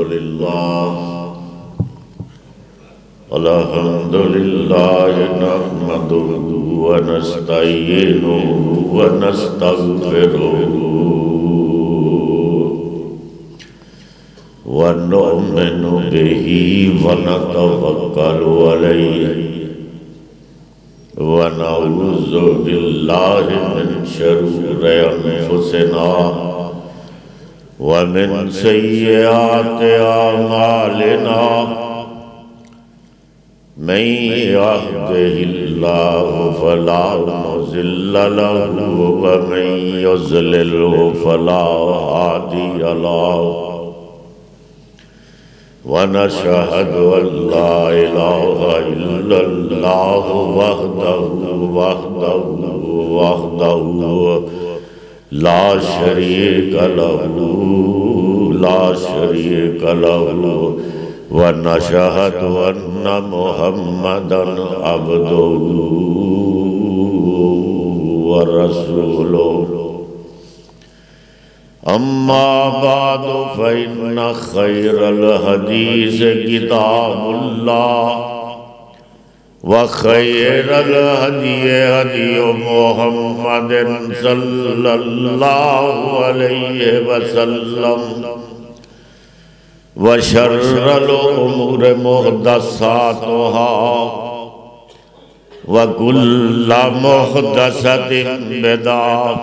अलहम्दुलिल्लाह नहमदुहु व नस्तईनुहु व नस्तगफिरुहु व नु'मिनु बिही व नतवक्कलु अलैहि व नऊज़ु बिल्लाहि मिन शुरूरि अनफुसिना वमिन सय्यिआति आमालिना मन यहदिहिल्लाहु फला मुज़िल्ल लहु वमन युज़्लिल्हु फला हादिय लहु वनशहदु अल्ला इलाहा इल्लल्लाहु वहदहु ला शरीक लहु व नशहदु अन्न मुहम्मदन अब्दुहु व रसूलुहु अम्मा बादु फइन्न खैरल हदीस किताबुल्लाह व खैरल हदीय हदीय मुहम्मदिन सल्लल्लाहु अलैहि वसल्लम व शर्रल उमूरि मुहदसातुहा व कुल्ल मुहदसतिन बिदअह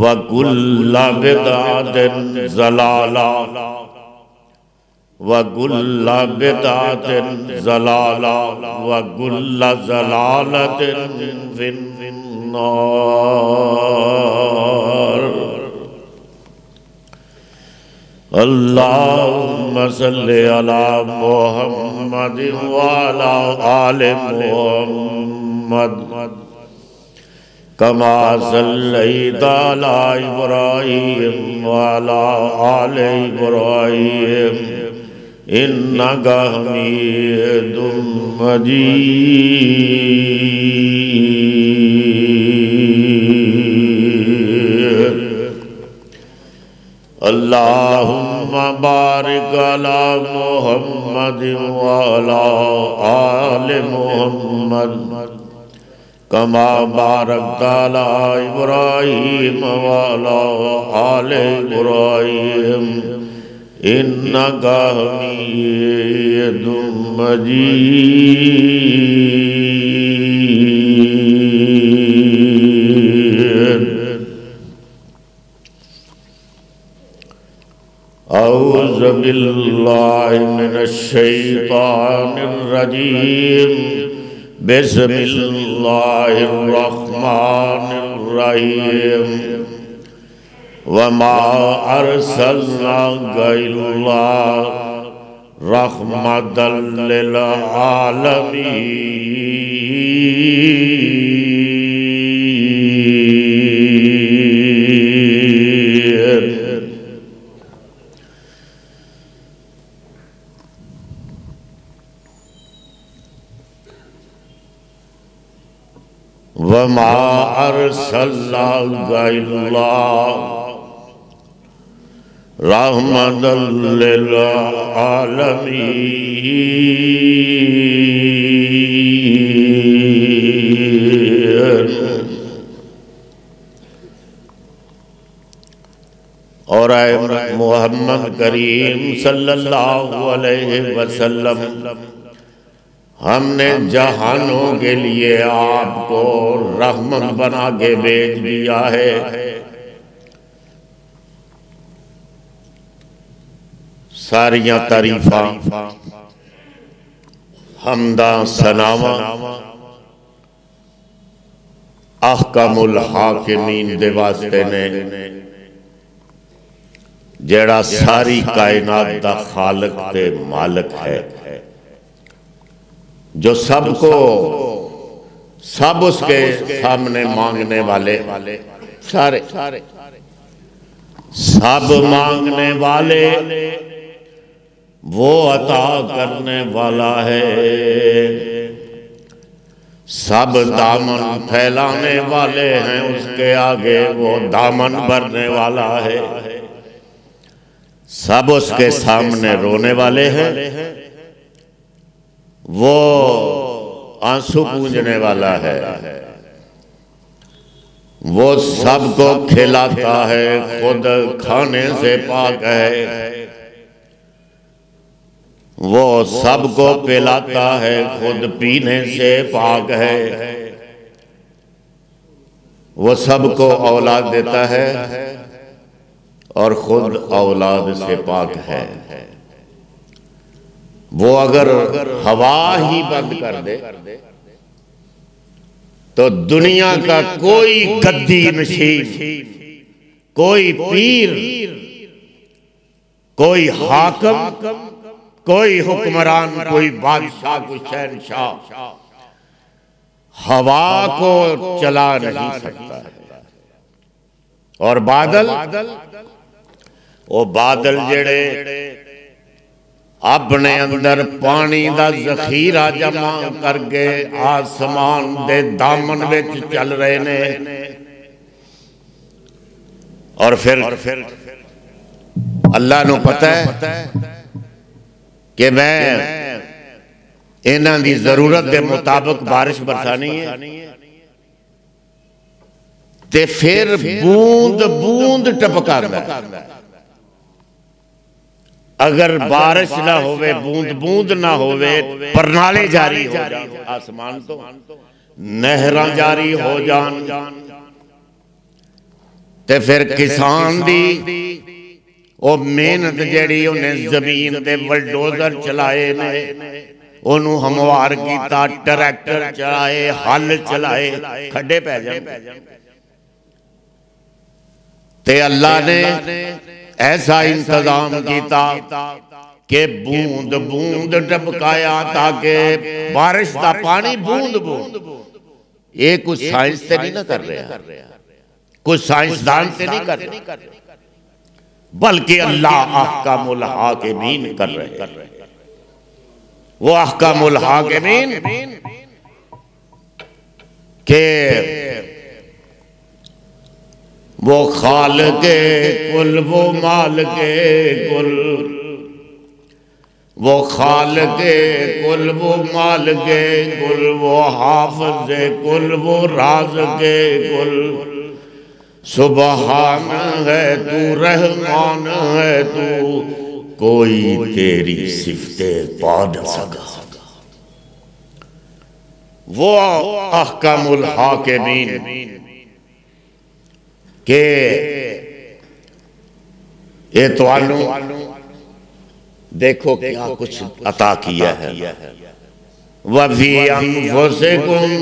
व कुल्ल बिदअतिन ज़लाला वगुल्ला बिदातिन ज़लाला वगुल्ला ज़लालतिन फिन्नार। अल्लाहुम्मा सल्लि अला मुहम्मदिन व अला आलि मुहम्मद कमा सल्लैता अला इब्राहीम व अला आलि इब्राहीम इन्नका हमीदुम मजीद। अल्लाहुम्मा बारिक अला मुहम्मदिन व अला आलि मुहम्मद कमा बारकत अला इब्राहीम व अला आलि इब्राहीम इन्नका हमीदुम मजीद। औज़ु बिल्लाहि मिनश्शैतानिर रजीम बिस्मिल्लाहिर रहमानिर रहीम वमा अर्सलनाका इल्ला रहमतल लिल आलमीन। वमा अर्सलनाका इल्ला रहमतल लिल आलमीन। और आए मोहम्मद करीम सल्लल्लाहु अलैहि वसल्लम, हमने जहानों के लिए आपको रहमत बना के भेज दिया है। सारियां तारीफा हमदा सनावा अहकमुल हाकिमीन दे वास्ते ने, जेड़ा सारी कायनात दा खालक ते मालिक है, जो सबको सब उसके सामने मांगने वाले सारे सब मांगने वाले वो अता करने वाला है, सब दामन फैलाने वाले हैं उसके आगे वो दामन भरने वाला है, सब उसके सामने रोने वाले हैं, वो आंसू पूंजने वाला है, वो सबको खिलाता है, खुद खाने से पाक है, वो सबको पिलाता है, खुद पीने से पाक है, वो सबको औलाद देता है और खुद औलाद से पाक है। वो अगर हवा ही बंद कर दे तो दुनिया का कोई गद्दी नशीन, कोई पीर, कोई हाकिम, कोई हुक्मरान, कोई बादशाह, कोई शहनशाह हवा को चला नहीं सकता है। और बादल जेड़े अपने अंदर पानी का जखीरा जमा करके आसमान के दामन विच चल रहे ने, और फिर अल्लाह नू पता है कि मैं इन्हां दी जरूरत के मुताबिक बारिश बरसानी है, ते फिर बूंद बूंद टपकांदा है। अगर बारिश ना होवे, बूंद बूंद ना होवे, परनाले जारी हो जान आसमान तो, नहरां जारी हो जान, ते फिर किसान दी ओ मेहनत जिहड़ी उहने जमीन ते बलडोजर चलाए ने, ओनू हमवार कीता, ट्रैक्टर चलाए, हल चलाए, खड्डे पै जाण, ते अल्लाह ने ऐसा इंतजाम किया कि बूंद बूंद टपकाया ताकि बारिश का पानी बूंद बूंद। ये कुछ साइंस से नहीं ना कर रहे, कुछ साइंसदान से नहीं कर रहे, बल्कि अल्लाह अहकामुल हाकिमीन कर रहे। वो अहकामुल हाकिमीन के वो खालिक़ कुल, वो मालिक कुल, वो खालिक़ कुल, वो मालिक कुल, वो हाफ़िज़ कुल, वो राज़िक़ कुल। सुबहान है तू, रहमान है तू, कोई तेरी सिफ़ते पा न सका। वो अहकमुल हाकिमीन के ये तुहानू देखो क्या कुछ अता किया है। वफी अनफुसिकुम,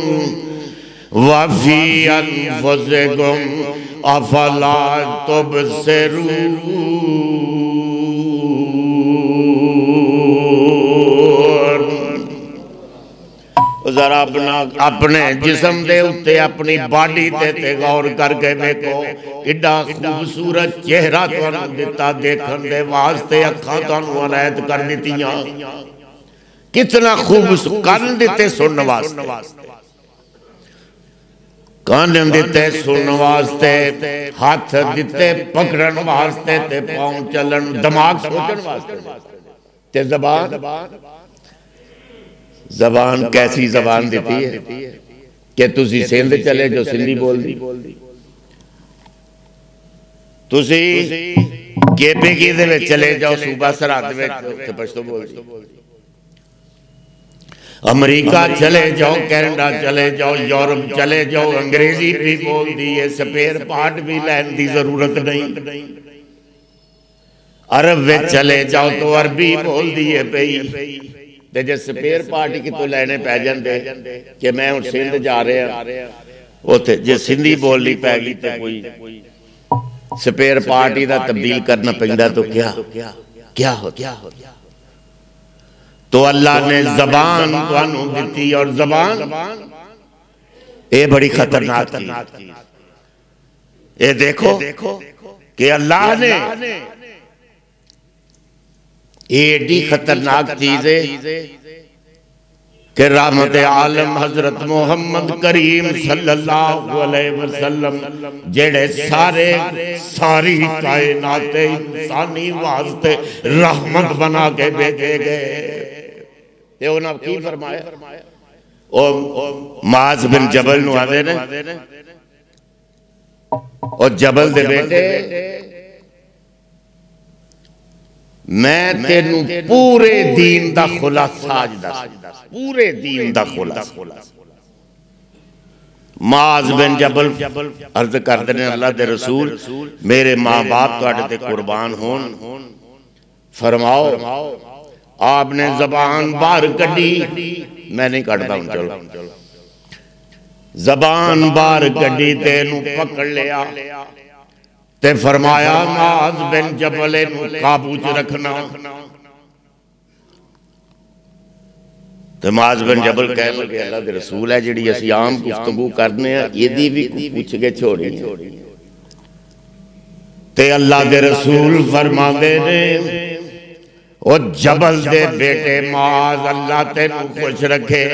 वफी अनफुसिकुम अफला तुबसिरून। जरा अपने जिस्म दे उत्ते, अपनी बॉडी ते गौर करके देखो, कितना खूबसूरत चेहरा तुहानू दिता, देखण दे वास्ते अखां तुहानू अनायत कर दित्तियां, कितना खूबसूरत कन दिते सुनण वास्ते, कान दिते सुनण वास्ते, हाथ दिते पकड़न वास्ते ते पांव चलण, दिमाग सोचण वास्ते ते ज़बान। जबान कैसी जबान देती है कि तुसी सिंध चले जो सिंधी बोल दी, तुसी केपी की दे विच चले जाओ सूबा सरहद विच पश्तो बोल दी, अमरीका चले जाओ, कैनेडा चले जाओ, यूरोप चले जाओ, अंग्रेजी भी बोल दी है, स्पेयर पार्ट भी लैन की जरूरत नहीं। अरब विच चले जाओ तो अरबी बोल दी है पई, जे स्पेयर पार्टी की तो लेने पै जाते कि मैं हूँ सिंध जा रहा, उसे जो सिंधी बोलनी पै गई तो कोई स्पेयर पार्टी का तब्दील करना पैदा, तो क्या क्या हो क्या हो। तो अल्लाह ने जबान तुहानू दिती, और जबान ये बड़ी खतरनाक थी। ये देखो कि अल्लाह ने एडी खतरनाक चीज है कि रहमत आलम हजरत मोहम्मद करीम सल्लल्लाहु अलैहि वसल्लम जेड़े सारे सारी कायनात इंसानी वास्ते रहमत बना के भेजे गए ते उन्हें की फरमाया माज बिन जबल नु आवे ने और जबल दे बेटे मैं तेनू पूरे दीन दा खुलासा दस पूरे दीन दा खुलासा। माज बिन जबल अर्ज करदे ने अल्लाह दे रसूल मेरे माँ बाप तुहाडे ते कुर्बान होन, फरमाओ आपने जबान बाहर कड्डी, मैं नहीं कटता हूं चलो जबान बार गड्डी तेनू पकड़ लिया ते फरमाया माज बिन जबल काबू च रखना। तो माज बिन जबल कह लगे अल्लाह दे रसूल है जिहड़ी असीं आम गुफ्तगू करने एदी भी पुछ के छोड़ी ते अल्लाह दे रसूल फरमांदे ने और जबल दे बेटे माज अल्लाह तेनू खुश रखे।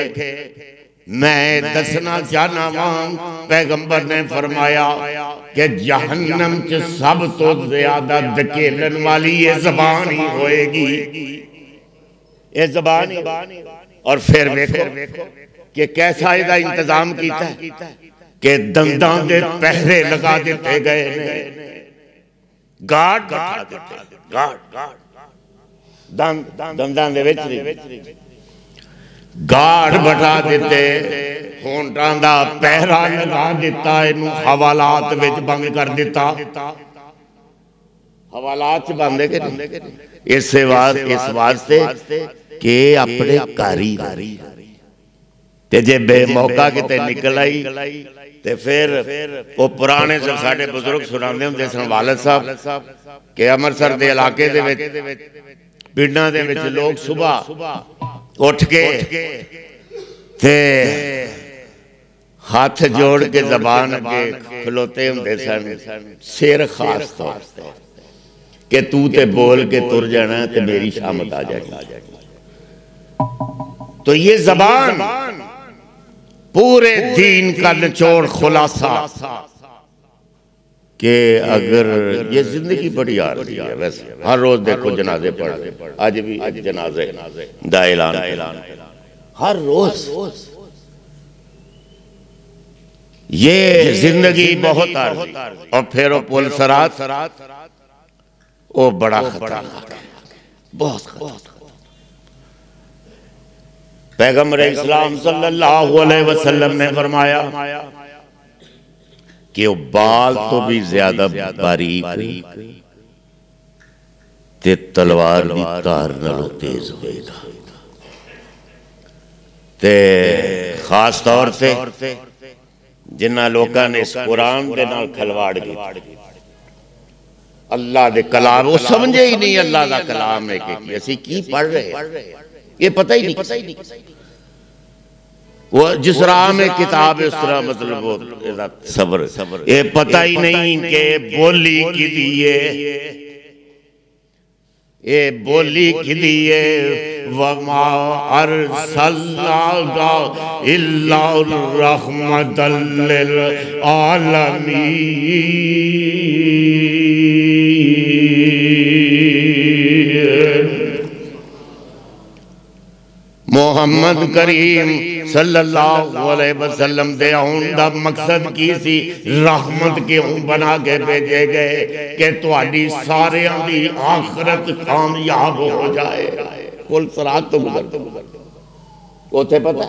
मैं दसना चाहना वहां पैगंबर ने फरमाया कि जहन्नम च सब तो ज्यादा धकेलन वाली ये जबान ही होएगी, ये जबान। और फिर देखो कि कैसा इसका इंतजाम किया कि दंदा दे पहरे लगा दिए गए ने, गार्ड दंदा दे विच गाड़ बटा दिते, होंटां दा पहरा लगा दिता, इनू हवालात विच बंद कर दिता। हवालात च बंदे के इस वास्ते के अपने कारीगरी ते जे बेमौका किते निकल आई ते फिर वो पुराने सब साडे बुजुर्ग सुनांदे हुंदे सन वालद साहब के अमृतसर दे इलाके दे विच पिंडां दे विच लोग सुबह उठ के हाथ जोड़ के जबान अगे खलोते हुंदे सन, सिर खास तौर ते कि तू ते बोल के तुर जाना ते मेरी शामत आ जाएगी। तो ये जबान पूरे दीन का निचोड़ खुलासा कि अगर ये जिंदगी बड़ी आ रही है। वैसे हर रोज देखो जनाजे पढ़े, आज भी जनाजे दा ऐलान हर रोज। ये जिंदगी बहुत आ रही और फिर पुल सरात वो बड़ा खतरनाक है, बहुत। पैगंबर इस्लाम सल्लल्लाहु अलैहि वसल्लम ने फरमाया कि वो बाल तो भी ज्यादा बारीक ते तलवार दी धार नालों तेज होएगा। ते खास तौर से जिन्हां लोकां ने इस कुरान दे नाल खिलवाड़ कीती, अल्लाह दे कलाम वो समझे ही नहीं अल्लाह दा कलाम है कि असीं की पढ़ रहे हैं, ये पता ही नहीं। वो जिस राह में किताब है उस तरह मतलब वो सबर ये पता ही नहीं कि बोली की दिए ये बोली की दिए वमा अरसलना इल्ला रहमतल लिल आलमीन। मोहम्मद करीम सल्लल्लाहु अलैहि वसल्लम दे आउण दा मकसद की सी, रहमत क्यों बना के भेजे गए कि तुहाडी सारेयां दी आखरत कामयाब हो जाए। कुल सरात तो गुजर उथे पता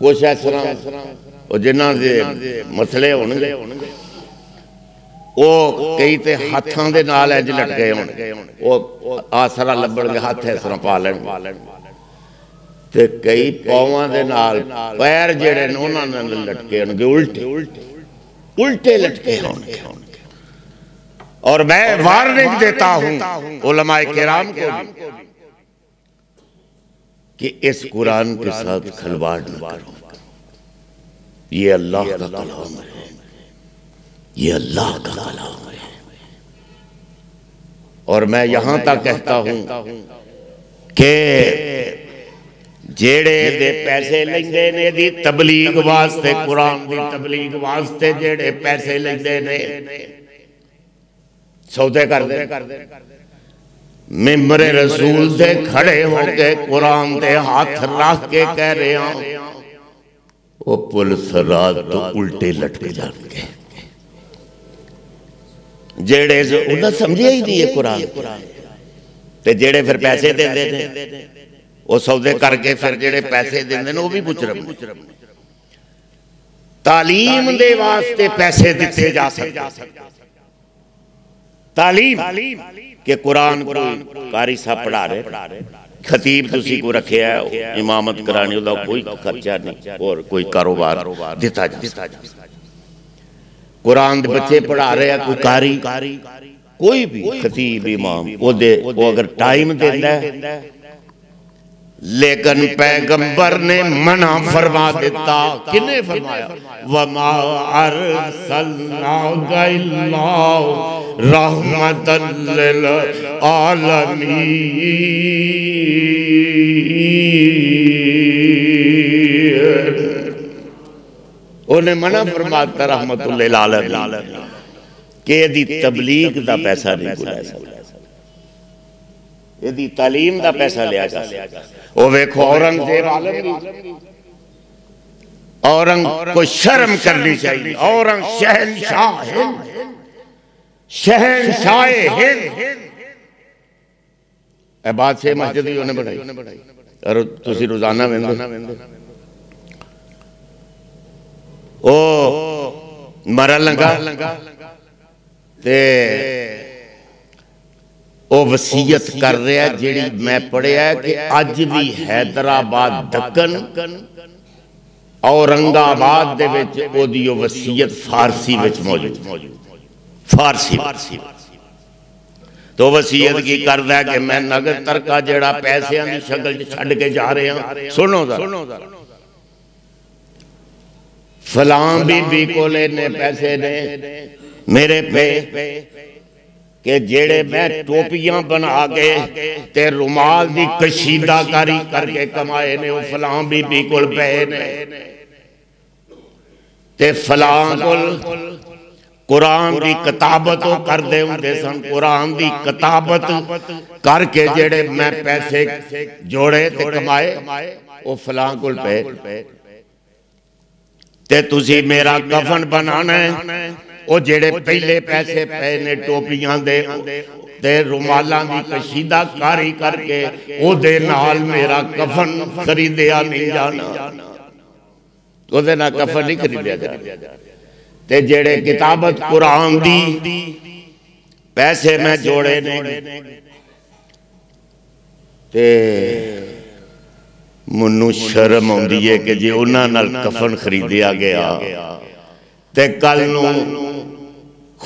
कुछ इस तरह जिन्हां दे मसले होणगे ਉਹ ਕਈ ਤੇ ਹੱਥਾਂ ਦੇ ਨਾਲ ਇੰਜ ਲਟਕੇ ਹੋਣ, ਉਹ ਆਸਰਾ ਲੱਭਣਗੇ ਹੱਥ ਇਸ ਤਰ੍ਹਾਂ ਪਾ ਲੈਣ, ਤੇ ਕਈ ਪਾਵਾਂ ਦੇ ਨਾਲ ਪੈਰ ਜਿਹੜੇ ਨੇ ਉਹਨਾਂ ਨਾਲ ਲਟਕੇ ਹੋਣਗੇ, ਉਲਟੇ ਲਟਕੇ ਹੋਣਗੇ। ਔਰ ਮੈਂ ਵਾਰਨਿੰਗ ਦੇਤਾ ਹੂੰ ਉਲਮਾਏ ਕਿਰਾਮ ਕੋ ਵੀ ਕਿ ਇਸ ਕੁਰਾਨ ਕੇ ਸਾਥ ਖਿਲਵਾੜ ਨਾ ਕਰੋ, ਇਹ ਅੱਲਾਹ ਦਾ ਕਲਾਮ ਹੈ, ये अल्लाह का कलाम है। और मैं यहां तक कहता हूं कि जेड़े दे पैसे लेंदे ने दी तबलीग वास्ते, कुरान दी तबलीग वास्ते जेड़े पैसे लेंदे ने सौदे करदे, मिम्बरे रसूल दे खड़े होके कुरान दे हाथ रख के कह रहे हां वो पुलिस रात तो उल्टे लटके जाणगे। जेड़े उन्हां समझिया ही नहीं है कुरान ते जेड़े फिर पैसे देंदे ने वो सौदे करके फिर जेड़े पैसे देंदे ने वो भी मुजरम। तालीम दे वास्ते पैसे दिते जा सकदे, तालीम के कुरान कारी साहब पढ़ा रहे, खतीब तुसी को रखिया इमामत कराने दा कोई खर्चा नहीं और कोई कारोबार दिता जा। कुरान दे बच्चे पढ़ा रहे, कोई कारी कोई भी खतीब इमाम वो अगर टाइम देता है, लेकिन पैगंबर ने मना फरमा दिता। किने फरमाया वमा अरसलना इल्ला रहमतल लिल आलमीन, उन्हें मना फरमाता रहमतल लिल आलमीन के दी तबलीग दा पैसा नहीं ले सकदा, एदी तालीम दा पैसा लिया जा सकदा। ओ वेखो औरंगजेब औरंग को शर्म करनी चाहिए। औरंग शहनशाह हिंद, शहनशाह हिंद ए बादशाह मस्जिद भी उन्हें बनाई और तुसी रोजाना वेंदे ओ मरा लंगा ते ओ वसीयत कर रहा है जिहड़ी मैं पढ़िया कि अज भी हैदराबाद दक्कन औरंगाबाद दे विच ओदी ओ वसीयत फारसी विच मौजूद, फारसी तो वसीयत की करदा कि मैं नगद तरका जिहड़ा पैसों की शक्ल च छड्ड के जा रहा हां। सुनो जरा फलां बीबी कोल इन्ने पैसे ने मेरे पे के जेड़े मैं टोपियां बना के ते रुमाल दी कशीदाकारी करके कमाए ने, फलां बीबी कोल पे ने ते फलां कोल कुरान दी किताबत करदे हुंदे सन। कुरान दी किताबत करके जेड़े मैं पैसे जोड़े ते कमाए ओ फलां कोल पे ते तुसी मेरा कफन बनाना है। ओ जेड़े पहले पैसे पे ने टोपियां दे ते रुमालां दी कशीदा कारी करके ओदे नाल मेरा कफन खरीदया नहीं जाना, ओदे नाल कफन नहीं खरीदया जाना। ते जेड़े किताबत कुरान दी पैसे मैं जोड़े ने ते मनु शर्म आउंदी है कि जे उन्हां नाल कफन खरीदया गया ते कल नूं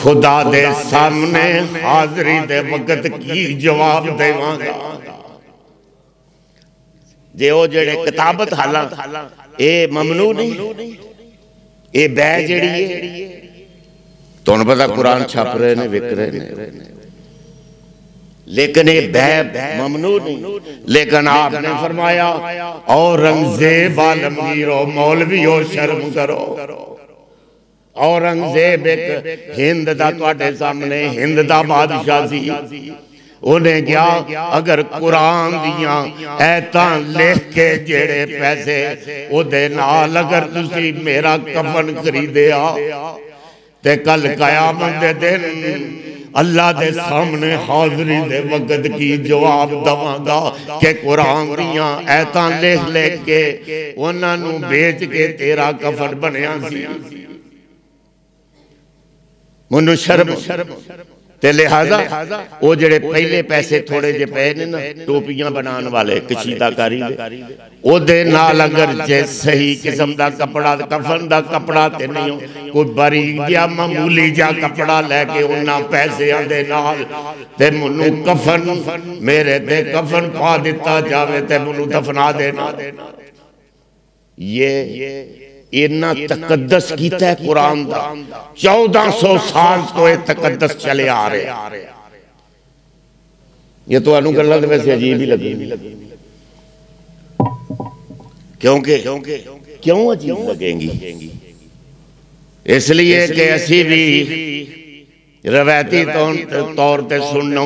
खुदा दे सामने हाजरी दे वक्त की जवाब देवांगा। जे ओ जेड़े किताबत हालां ए ममनू नहीं, ए बै जेड़ी है तुहानू पता कुरान छाप रहे ने विक रहे ने, लेकिन ए बै ममनू नहीं। लेकिन आपने फरमाया औरंगजेब आलमगीरो मौलवीओ शर्म करो। औरंगजेब एक हिंद दा तुहाडे सामने हिंद दा बादशाह सी, उन्हें क्या अगर कुरान दियां ऐतां लिख के जेड़े पैसे ओदे नाल अगर तुसी मेरा कफन खरीदया ते कल कयामत दे दिन अल्लाह दे सामने हाजरी दे वक्त की जवाब दवांगा कि कुरान दियां ऐतां लिख लिख के उन्हां नूं बेच के तेरा कफन बनिया सी। मनु शर्म ते लिहाजा वो जेड़े पहले पैसे थोड़े जे पे ने ना टोपियां बनान वाले कशीदाकारी ओदे नाल अगर जे सही किस्म दा कपड़ा कफन दा कपड़ा ते नहीं कोई बारीक जा मामूली जा कपड़ा लैके उन्हां पैसेयां दे नाल ते मनु कफन मेरे ते कफन पा दिता जावे ते मनु दफना देना। ये इन्ना तकद्दस कीता है कुरान दा, 1400 साल तो यह तकद्दस चले आ रहे। ये तो गल्लां वैसे अजीब ही लगी। क्योंकि क्यों अजीब लगेंगी, इसलिए कि असी भी रवायती तौर पर सुनना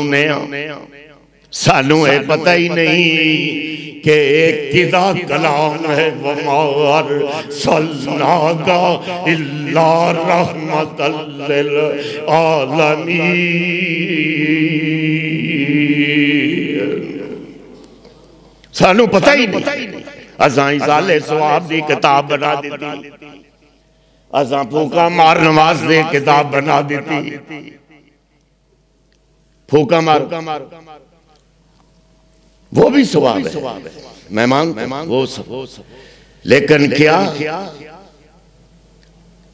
सानू है, पता ही नहीं कि किदा कलाम है वमार सल्लनाका इल्ला रहमतल लिल आलमीन। सानू पता ही नहीं, असां इसाले सवाब दी किताब बना दी, असां फूका मार नमाज दी किताब बना दी, फूका मार वो भी सवाब है, मैं मानता हूं वो सब, लेकिन क्या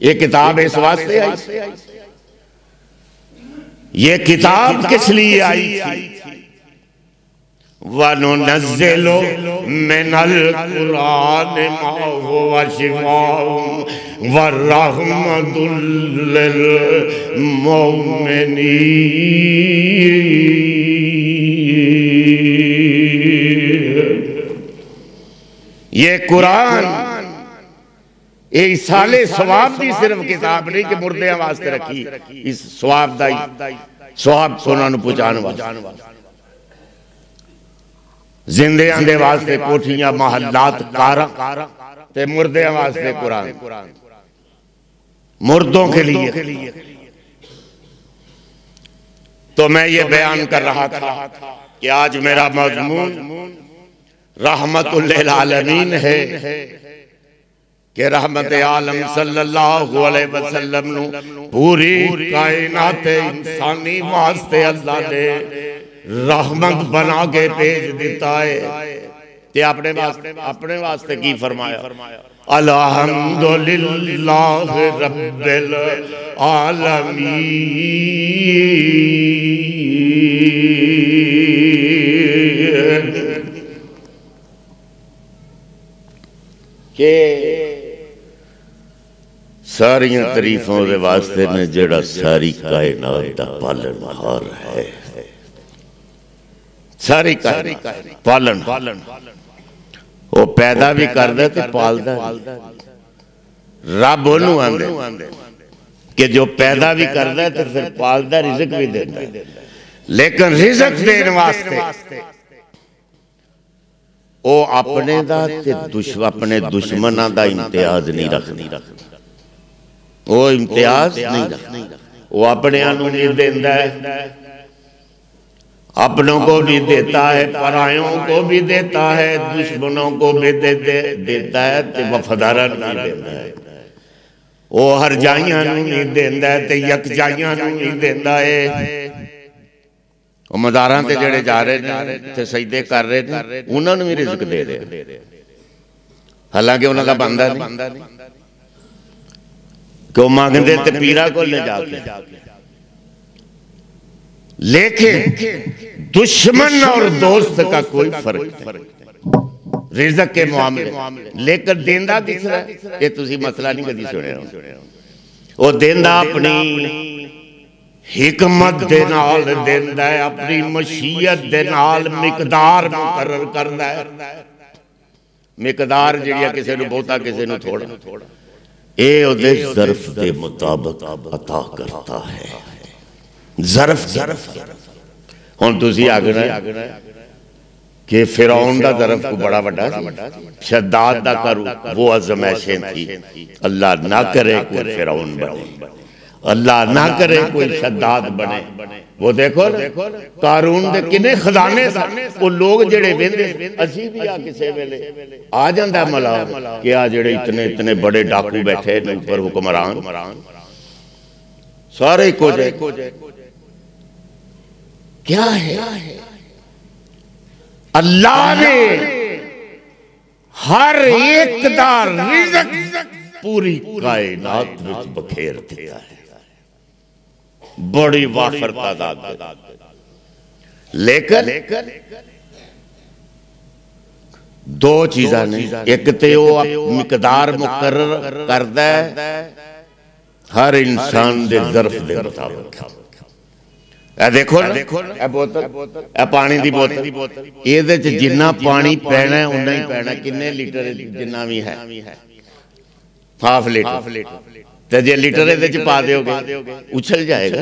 ये किताब इस वास्ते आई? ये किताब किस लिए आई थी? वनुनज़्ज़िलु मिनल कुरानि मा हुवा शिफ़ाउन व रहमतुल लिल मुमिनीन। ये कुरान इसाले सवाब की सिर्फ किताब नहीं कि मुर्दे वास्ते रखी, इस सवाब दाई सवाब सोना पहुंचाने वाला, जिंदियां दे वास्ते कोठियां महलात कारा ते मुर्दे वास्ते कुरान, मुर्दों के लिए। तो मैं ये बयान कर रहा था कि आज मेरा मजमून रहमतुल लिल आलमीन है कि रहमत आलम सल्लल्लाहु अलैहि वसल्लम नु पूरी कायनात इंसानी वास्ते अल्लाह ने रहमत बना के भेज दिता है। ते अपने वास्ते की फरमाया? अल्हम्दुलिल्लाह रब्बिल आलमीन। सारियां तारीफों के वास्ते ने जड़ा सारी कायनात दा पालनहार है, सारी कायनात पालन वो पैदा भी करदा ते पालदा। रब ओनू आंदे कि जो पैदा भी करदा ते फिर पालदा, रिज़्क भी देंदा, लेकिन रिज़्क देने वास्ते ओ अपने दा ते अपने दुश्मनां दा इम्तियाज नहीं रखदा, वो इम्तियाज नहीं रखदा, वो अपने आनू नहीं देंदा है, अपनों को भी देता है, परायों को भी देता है, दुश्मनों को भी देता है, ते वफादारां नूं देंदा है, वो हर जाइयां नूं नहीं देंदा है, ते यक जाइयां नूं नहीं देंदा है। मदारां ते जेड़े जा रहे ते सजदे कर रहे ने उन्हां नूं भी रिज़्क दे रहे, हालांकि उन्हां दा बंदा नहीं, क्यों मंगदे ते पीरा कोल जा के, लेकिन दुश्मन और दोस्त का कोई फर्क नहीं रिज़्क के मामले, लेकिन देंदा किसरा ये तुसी मसला नहीं कदी सुनिया। वो देंदा अपनी हिकमत दे नाल देंदा है, अपनी मशीयत दे नाल मिकदार मुकर्रर करदा है, मिकदार जिहड़ी किसे नूं बहुता किसे नूं थोड़ा, ए ओदे ज़र्फ दे मुताबिक अता करता है। ज़र्फ हुण तुसीं आखना कि फिरौन दा ज़र्फ को बड़ा वड्डा शद्दाद दा करू वो आज़माइशें थी, अल्लाह ना करे कोई फिरौन बने, अल्लाह ना करे कोई शद्दाद बने। वो देखो कारून दे किने खजाने वो लोग जेड़े वेंदे, असी भी आ किसे वेले आ जांदा मलाल कि आ जेड़े इतने इतने बड़े डाकू बैठे ने ऊपर हुक्मरान सारे को क्या है? अल्लाह ने हर एक दा रिज़्क पूरी कायनात विच बखेर दिया है, बड़ी वाफरता दाद, लेकिन दो चीज़ां ने, एक ते वो मिकदार मुकर्रर करदा है हर इंसान दे ज़र्फ दे मुताबिक, देखो बोतल पानी दी बोतल एदे च जिन्ना पानी पीना उन्ना ही पीना किन्ने लीटर जिन्ना भी है हाफ लीटर ते जे लीटर एदे च पा दोगे उछल जाएगा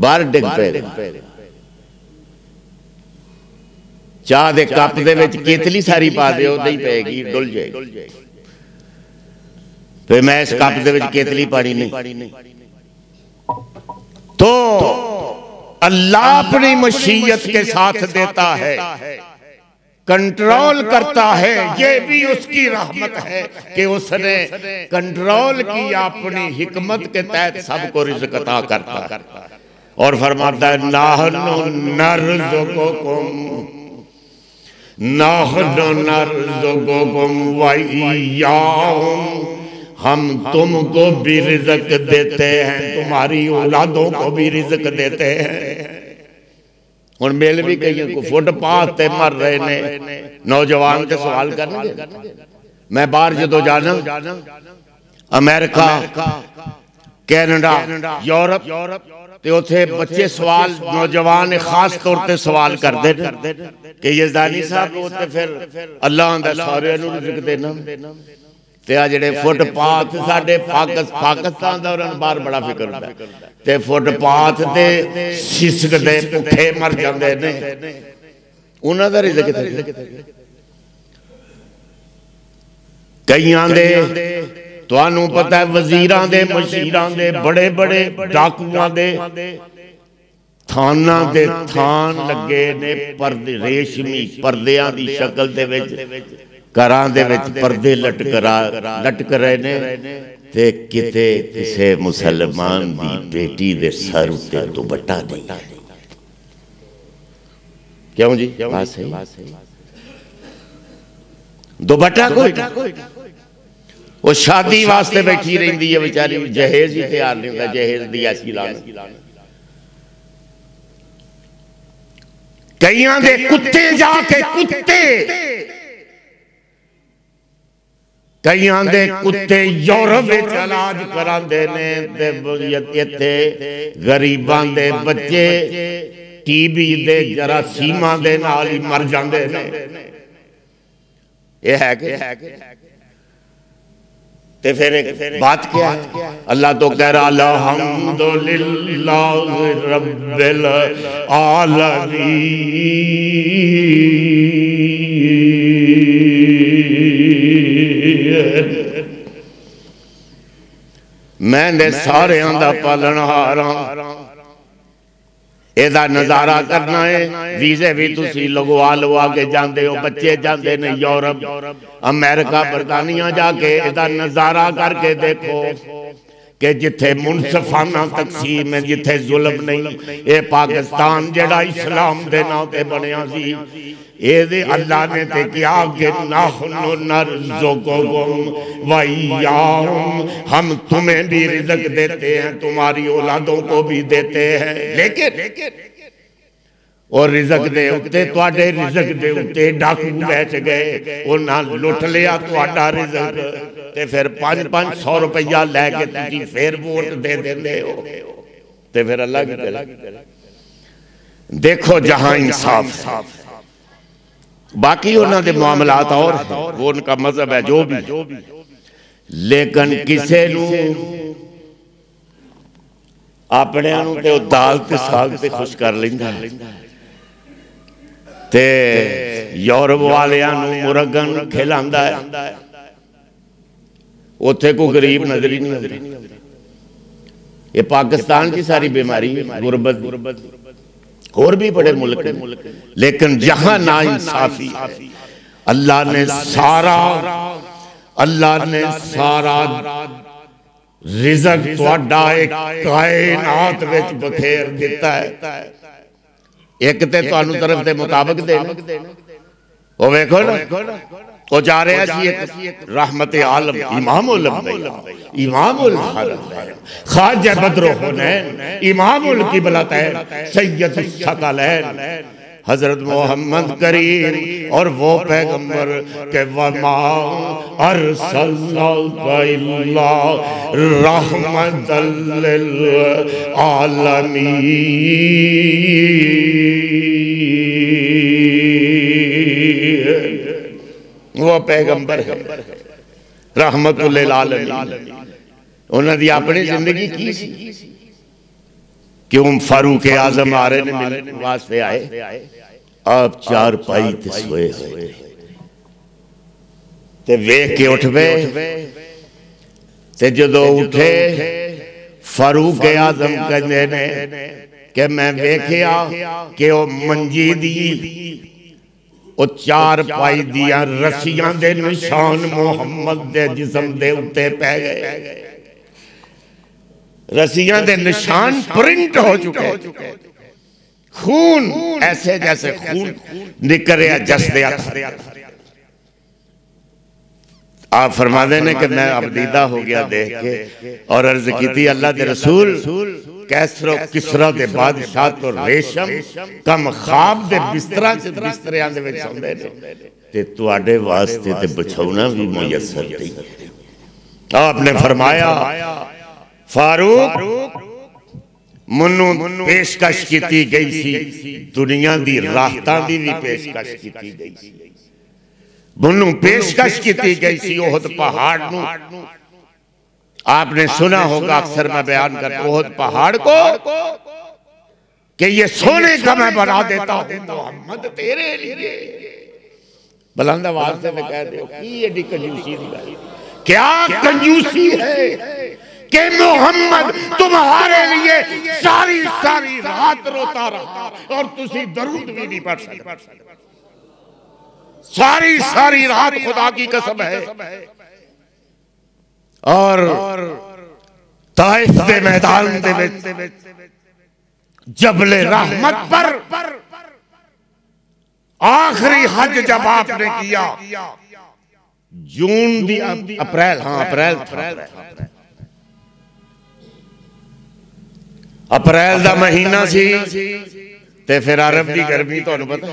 बाहर डिग पेगा। चाह दे कप दे विच केतली सारी पा दो नहीं पेगी डुल जाएगी। फिर मैं इस कप दे विच केतली पानी नहीं तो अल्लाह अपनी मशीयत के साथ देता है, कंट्रोल करता है। ये भी उसकी रहमत है कि उसने कंट्रोल किया अपनी हिकमत के तहत सबको रिज़्क़ अता करता है। और फरमाता है नहनु नर्ज़ुकुकुम हम तुमको भी रिज़्क़ देते हैं, तुम्हारी औलादों को भी रिज़्क़ देते हैं। और मेल भी कहीं को फुटपाथ ते मर रहे ने नौजवान से सवाल करने मैं बाहर जो जाना अमेरिका कैनेडा यूरोप ते उथे बच्चे सवाल नौजवान खास तौर पर सवाल करते कि यज़दानी साहब फिर अल्लाह दा सारे नूं रिज़्क़ देना ते आ जिहड़े फुटपाथ साडे पाकिस्तान दा उन्हां बाहर बड़ा फिक्र हुंदा ते फुटपाथ ते सिसक दे पुठे मर जांदे ने उन्हां दा रिज़्क़ किथे। कईयां दे तुहानू पता है वजीरां दे मशीरां दे बड़े बड़े डाकुआं दे थाना दे थान लगे ने परदे रेशमी परदियां दी शक्ल दे विच घरां दे विच परदे लटक रहे ने ते किते किसे मुसलमान दी बेटी दे सर ते दुपट्टा नहीं। क्यों जी दुपट्टा कोई वो शादी वास्ते बैठी रही है बेचारी जहेज ही तैयार नहीं होता जहेज दिया कई दे कुत्ते जाके कुत्ते कई दे कुत्ते यूरोप इलाज कराते ने गरीबां दे बच्चे टीबी दे जरासीमा दे नाल ही मर जाते ने। ये है कि ते फिर बात क्या है? अल्लाह तो कह रहा अल्हम्दुलिल्लाह रब्बिल आलमीन मैंने सारे दा पालनहारा एदा नजारा करना है। वीजे भी तुसी लगवा लगवा के जाते हो बच्चे जाते ने यूरोप अमेरिका बरतानिया जाके एदा नजारा करके देखो कि जिथे मुनसफाना तकसीम है जिथे जुल्म नहीं। ये पाकिस्तान जड़ा इस्लाम दे नाम ते बनिया सी एदे अल्लाह ने ते किया कि नहनु नर्ज़ुकुकुम व इय्याहुम हम तुम्हें भी रिज़्क़ देते हैं तुम्हारी औलादों को भी देते हैं। लेकिन और रिज़्क़ दे उत्ते तुहाडे रिज़्क़ दे उत्ते डाकू बैठ गए उन्हां लुट लिया तुहाडा रिज़्क़ ते फिर 500 रुपया लैके तुसीं फिर वोट दे देंदे हो ते फिर अल्लाह की देखो जहां इंसाफ साफ बाकी उन्होंने मामलात और वो उनका मजहब है जो भी लेकिन किसी अपने दाल ते साग ते खुश कर लेंदा ते यूरोप वालियां मुर्गन खिलांदा है उथे कोई गरीब नजर ही नहीं। ये पाकिस्तान की सारी बीमारी गुरबत और भी बड़े मुल्क हैं लेकिन जहां ना इंसाफी अल्लाह ने सारा रिज़्क़ तुहाडा कायनात विच बखेर दिता है। एक ते तुहानू तरफ दे मुताबिक देना ओ वेखो ना ओ जा रहे सी एक रहमत आलम इमामुल इमामुल ख्वाजा बद्र हुनैन इमामुल किबलतैन सैयदुस सकलैन हजरत मोहम्मद करीम और वो पैगम्बर के वमा अर्सलनाका इल्ला रहमतल लिल आलमीन। वो पैगम्बर है रहमतुल लिल आलमीन। उन्होंने अपनी जिंदगी की क्यों फारूक आजम आ रहे मिलने वास्ते आए, आप चार पाई ते सोए हुए ते वेख के उठ गए ते जदों उठे फारूक आजम कहंदे ने कि मैं वेखिया कि वह मंजी दी ओ चार पाई दिया रस्सियां दे निशान मुहम्मद दे जिस्म दे उत्ते पै गए। रस्सियां दे निशान प्रिंट हो चुके, खून ऐसे जैसे खून निकलिया जसदिया। आप फरमाते ने कि मैं अबदीदा हो गया देख के और अर्ज की अल्लाह के रसूल कैसरो किसरा दे बादशाह तो रेशम कम खाब दे बिस्तरा च बिस्तरियां दे विच सौंदे ने ते तुहाडे वास्ते ते बिछाउना भी मुयसर नहीं। आपने फरमाया फारूक मनु पेशकश की गई सी, दुनिया दी राहतां दी भी पेशकश की गई सी, मनु पेशकश की गई सी ओहद पहाड़ नू। आपने सुना होगा अक्सर मैं बयान करता हूं ओहद पहाड़ को कि ये सोने का मैं बना देता हूं मोहम्मद तेरे लिए। बुलंद आवाज से कह दो कि कंजूसी क्या कंजूसी है के मोहम्मद तुम्हारे लिए सारी सारी रात रोता रहा और तुसी दरूद भी नहीं पढ़ सकते। सारी सारी रात खुदा की कसम है। और ताइफ के मैदान जबले रहमत पर आखिरी हज जब आपने किया जून दी अप्रैल, हाँ अप्रैल अप्रैल का महीना सी ते फिर अरब की गर्मी तुहानू पता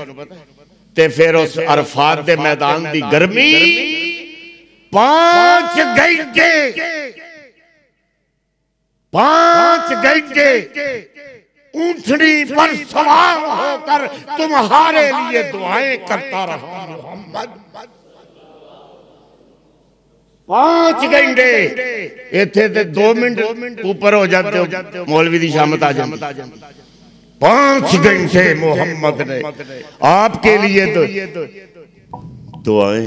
ते फिर उस अरफात दे मैदान की गर्मी 5 घंटे ऊंटनी पर सवार होकर तुम्हारे लिए दुआएं करता रहा मोहम्मद 5 घंटे। इतने तो 2 मिनट ऊपर हो जाते हो मौलवी की शामत आ जाए। 5 घंटे मोहम्मद ने आपके लिए तो दुआएं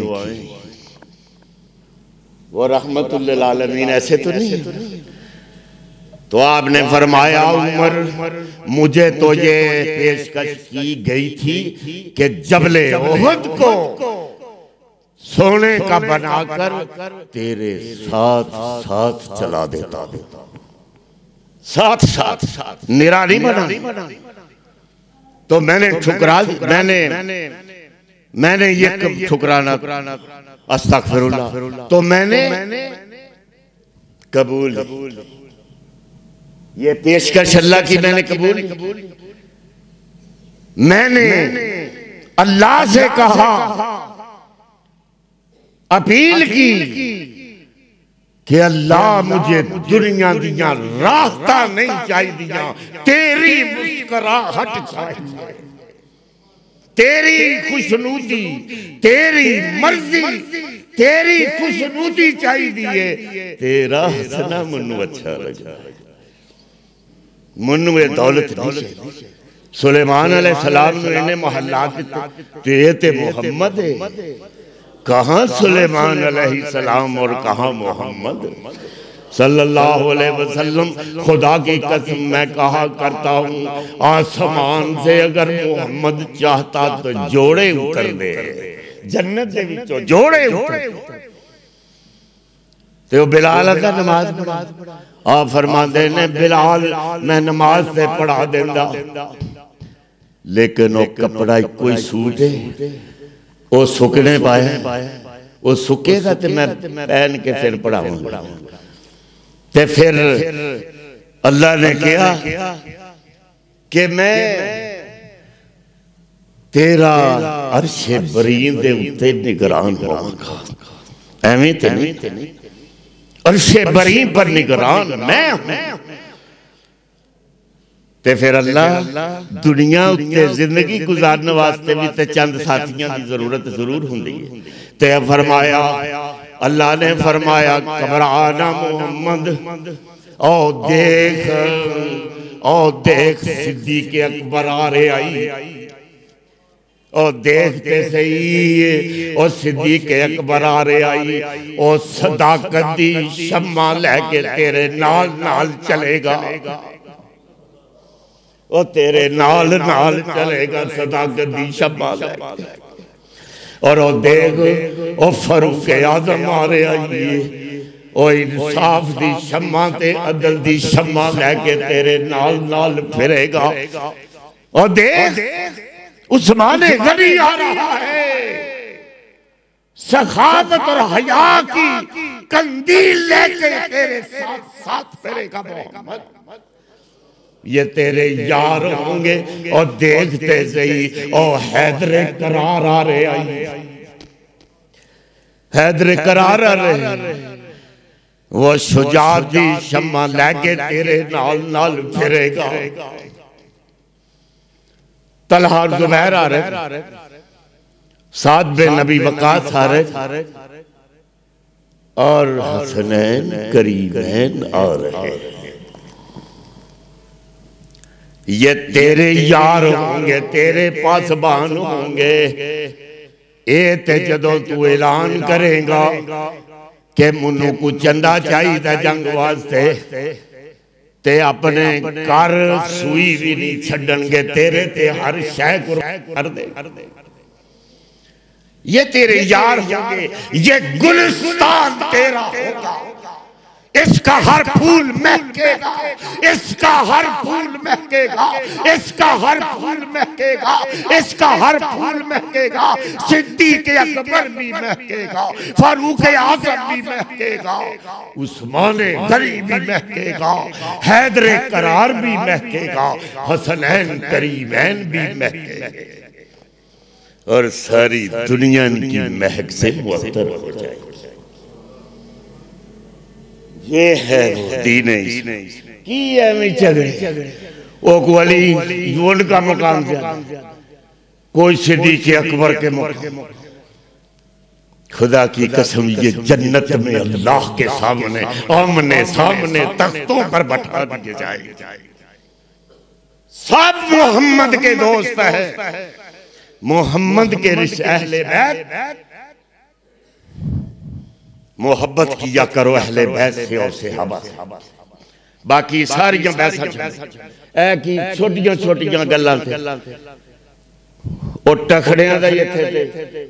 वो रहमतुल लिल आलमीन ऐसे तो नहीं। तो आपने फरमाया उमर मुझे तो ये पेशकश की गई थी कि जबले ओहद को सोने का बनाकर तेरे साथ साथ चला देता साथ साथ साथ निराली बना। तो मैंने ठुकरा मैंने ये ठुकराना अस्तगफिरुल्लाह तो मैंने कबूल ये पेशकश अल्लाह की मैंने कबूल। मैंने अल्लाह से कहा अपील की कि अल्लाह मुझे दुनिया दिया रास्ता नहीं चाहिए, तेरी मुस्कुराहट चाहिए, तेरी खुशनूदी, तेरी मर्जी, तेरी खुशनूदी चाहिए, तेरा हसना मनु अच्छा लगे मनु ये दौलत सुलेमान अलैहिस्सलाम ने इन्हें मोहल्लात ते मोहम्मद कहाँ सुलेमान अलैहिस्सलाम और कहाँ मोहम्मद सल्लल्लाहु अलैहि वसल्लम। खुदा की कसम मैं कहा करता हूँ आसमान से अगर मोहम्मद चाहता तो जोड़े उतर दे जन्नत दे विचों जोड़े उतर ते बिलाल दा नमाज आ फरमांदे ने बिलाल मैं नमाज से पढ़ा देंदा लेकिन वो कपड़ा कोई सूट है वो सुकने पाए वो सुकेगा तो मैं पहन के फिर पढ़ाऊंगा। तो फिर अल्लाह ने कहा कि मैं तेरा अरशे बरीन दे उत्ते निगरान होगा, एवें ते नहीं, अरशे बरीन पर निगरान मैं हूं। ते फिर अल्लाह दुनिया उत्ते जिंदगी गुजारने वास्ते भी ते चंद साथियों की जरूरत जरूर होंदी है। ते फरमाया, अल्लाह ने फरमाया, घबराना मोहम्मद, ओ देख, ओ देख सिद्दीक अकबर आ रहे आई, और देखते सही और सिद्दीक अकबर आ रहे आई, और सदाकत दी शम्मा लेके तेरे नाल नाल चलेगा, और तेरे नाल नाल चलेगा सदाकत दी शम्मा लेके। और ओ देख ओ फरूक आजम आ रहे आई, और इंसाफ दी शम्मा ते अदल दी शम्मा लेके तेरे नाल नाल फिरेगा। और देख उस्मान गनी आ रहा है, सखावत और हया की कंदील लेके तेरे साथ साथ फिरेगा मोहम्मद। ये तेरे यार होंगे, और देखते सही और हैदरे करार आ रहे आई, हैदरे करार आ रहे, वो शुजात दी शम्मा लेके तेरे नाल नाल फिरेगा। तलहा और जुबैर आ रहे, साथ बे नबी वकास आ रहे, और हसनैन करीमैन आ रहे। ये तेरे यार होंगे, तेरे पासबान होंगे। ये ते जदों तू ऐलान करेगा कि मुन्नू को चंदा चाहिए जंग वास्ते, ते अपने कर सुई भी नहीं छड़नगे, तेरे ते हर शय कर दे। ये तेरे यार होंगे, ये गुलिस्तान तेरा होगा, इसका हर फूल महकेगा, इसका हर फूल महकेगा, इसका हर फूल महकेगा, इसका हर फूल महकेगा। सिद्दीक अकबर भी महकेगा, फारूक आजम भी महकेगा, उस्मान गनी भी महकेगा, हैदर करार भी महकेगा, हसनैन करीमैन भी महकेगा, और सारी दुनिया इनकी महक से मुअत्तर हो जाएगी। ये है दीन की एवं झगड़े, वो कोई जोड़ का मुकाम से, कोई सिद्दीक अकबर के मुकाम। खुदा की कसम, ये जन्नत में अल्लाह के सामने आमने सामने तख्तों पर बैठा दिए जाएंगे। सब मोहम्मद के दोस्त है, मोहम्मद के अहले बैत। मोहब्बत किया करो अहले बैत से और सहाबा से। बाकी सारी छोटिया छोटिया गल्लां और टखड़ियां दा इत्थे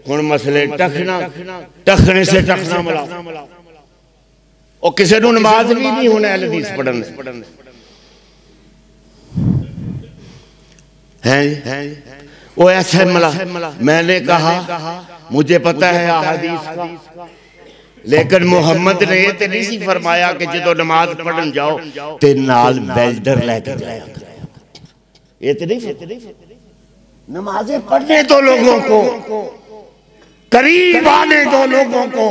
हुण मसले टखना टखने से टखना मला और किसी नूं नमाज भी नहीं हुण अहले हदीस पढ़न है वो ऐसा मला। मैंने कहा मुझे पता है अहदीस का, लेकिन मोहम्मद ने ते नहीं सी फरमाया कि जो नमाज पढ़न जाओ ते नाल वेल्डर लेके जाया ये ते नहीं। नमाजें पढ़ने दो लोगों को, करीब आने दो लोगों को,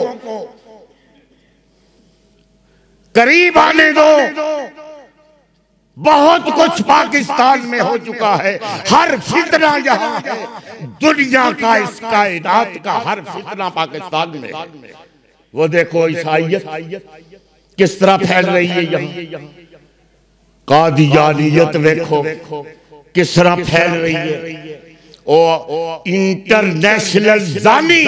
करीब आने दो। बहुत कुछ पाकिस्तान में हो चुका है, हर फितना यहाँ है, दुनिया का इस कायनात का हर फितना पाकिस्तान में। वो देखो ईसाइयत किस तरह फैल रही है यहाँ, कादियानियत देखो किस तरह फैल रही है, और इंटरनेशनल जानी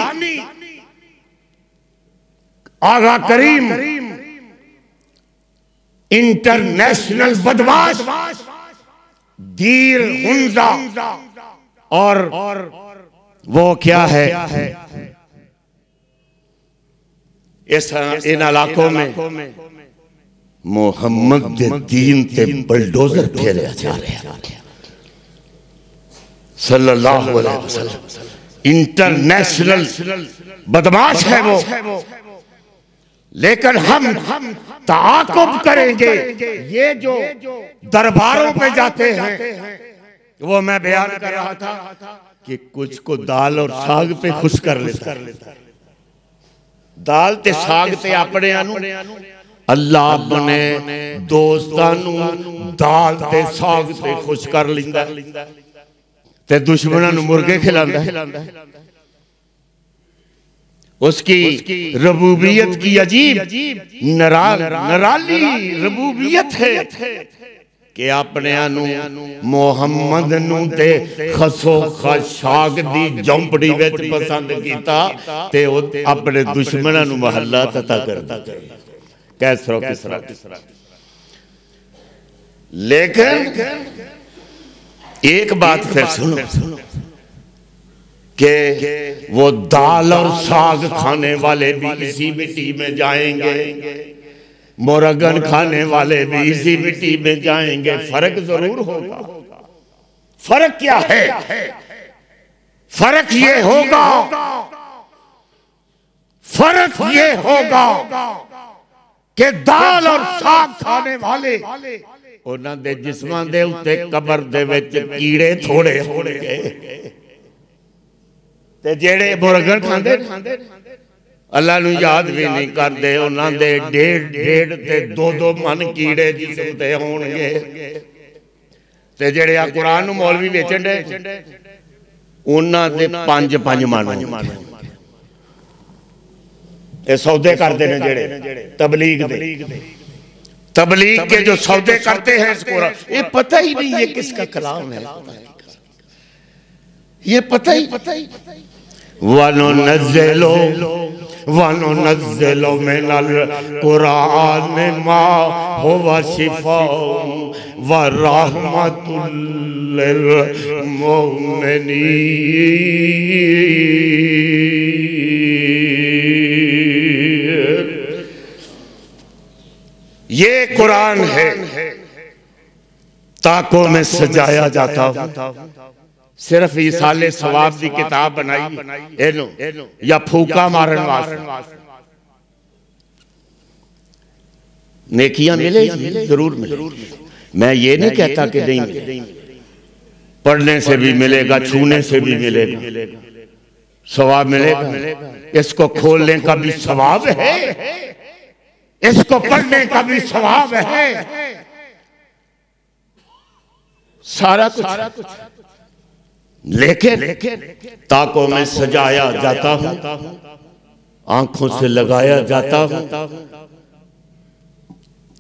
आगा करीम इंटरनेशनल बदमाश दीर हुंजा, और वो क्या है इन इलाकों में मोहम्मद दे दीन ते बलडोजर फेरे जा रहे हैं सल्लल्लाहु अलैहि वसल्लम। इंटरनेशनल बदमाश है वो, लेकिन हम ताकुब करेंगे। ये जो दरबारों पे जाते हैं, वो मैं बयान कर रहा था कि कुछ को दाल और साग पे खुश कर लेता है। दाल ते साग ते अपने अल्लाह बने दोस्तानू दाल ते साग ते खुश कर लिंदा ते दुश्मनों नू मुर्गे खिलांदा है। उसकी रबूबियत की अजीब नराली रबूबियत है कि अपने मोहम्मद नू ते खसो खाग दी झोंपड़ी विच पसंद कीता ते अपने दुश्मनों नू महला तता करदा कैसरा किसरा। लेकिन एक बात फिर सुनो कि वो दाल और साग खाने वाले भी इसी मिट्टी में जाएंगे, मोरगन खाने वाले भी इसी मिट्टी में जाएंगे। फर्क जरूर होगा। फर्क क्या है? फर्क ये होगा, फर्क ये होगा कि दाल और साग खाने वाले उन्हां दे जिस्मां दे उत्ते कबर दे विच कीड़े थोड़े होणगे ते जेड़े मुर्गन खांदे अल्लाह नू याद भी नहीं करदे उन्हां दे डेढ़ डेढ़ ते दो दो मन कीड़े जिस्म ते होणगे ते जेड़े आ कुरान नू मौलवी वेचण दे उन्हां दे पंज पंज मन होणगे। सौदे करते हैं जेड़े तबलीग के जो सौदे करते हैं इसको ये पता ही नहीं ये किसका कलाम है, ये पता ही वनो नज़लो मिनल कुरान मा हुवा शिफा व रहमतुल लिल मुमिनीन। ये कुरान है ताकों में सजाया जाता हूं। सिर्फ इसाले सवाब की किताब बनाई एनो या फूका मारन वास्ते नेकियां मिले जरूर मिले। मैं ये नहीं कहता कि नहीं, पढ़ने से भी मिलेगा, छूने से भी मिलेगा, सवाब मिलेगा। इसको खोलने का भी सवाब है, इसको पढ़ने का भी सवाब है, सारा कुछ। लेकिन ताकों में सजाया जाता हूं, आंखों से लगाया जाता हूं,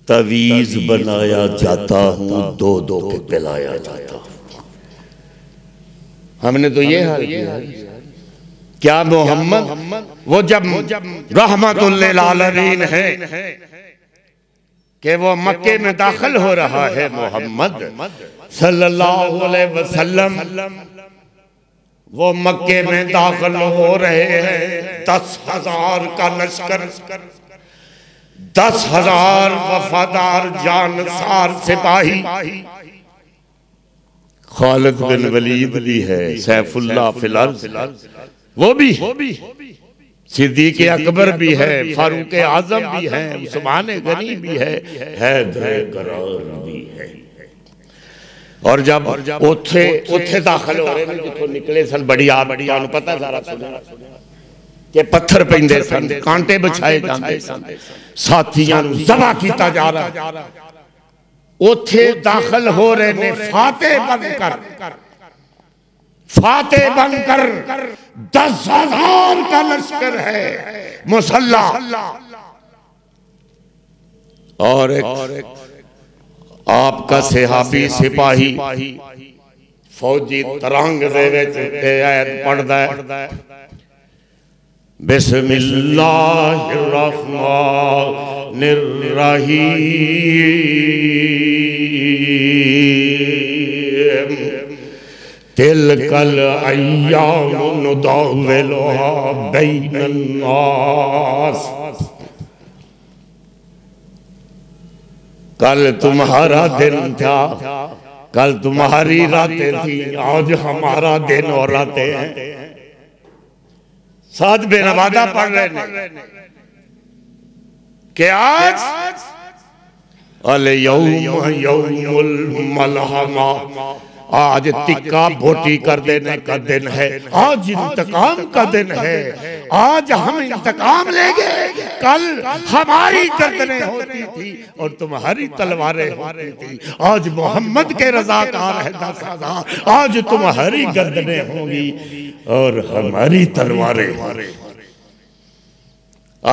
तवीज बनाया जाता हूं, दो दो को पिलाया जाता हूं। हमने तो ये हाल किया क्या मोहम्मद वो जब रहमतुल लिल आलमीन है कि वो मक्के में दाखिल हो रहा है मोहम्मद सल्लल्लाहु अलैहि वसल्लम, वो मक्के में दाखिल हो रहे हैं 10,000 का लश्कर, 10,000 वफादार जानसार सिपाही। खालिद बिन वलीद भी है, सैफुल्लाह फिल अर्ज़ वो भी सिद्दीक अकबर भी है, फारूक आजम भी है, उस्मान गनी भी है, हैदर भी है। और जब उथे दाखिल हो रहे ने जिथों निकले सन बड़ी आपको पता सारा कि पत्थर पैंदे सन, कांटे बिछाए जाते सन, साथियां नूं ज़बा कीता जा रहा। उथे दाखिल हो रहे ने फाते बनकर 10,000 का लश्कर है मुसल्ला और एक आपका सहाबी सिपाही फौजी तरंग पढ़ता है बिस्मिल्लाहिर्रहमानिर्रहीम तिलकल अय्याम नुदाविलुहा बैनन नास। कल तुम्हारा दिन था, कल तुम्हारी रातें थी, आज हमारा दिन और रातें हैं। साथ बेनवादा पढ़ रहे कि आज अल यौम यौमुल मलहमा आज तिक्का बोटी कर देने का दिन है, आज इंतकाम का दिन है, आज हम इंतकाम लेंगे। कल हमारी गर्दनें होती थी और तुम्हारी तलवारें होती थी, आज मोहम्मद के रज़ाकार है दासादा, आज तुम्हारी गर्दनें होंगी और हमारी तलवारें।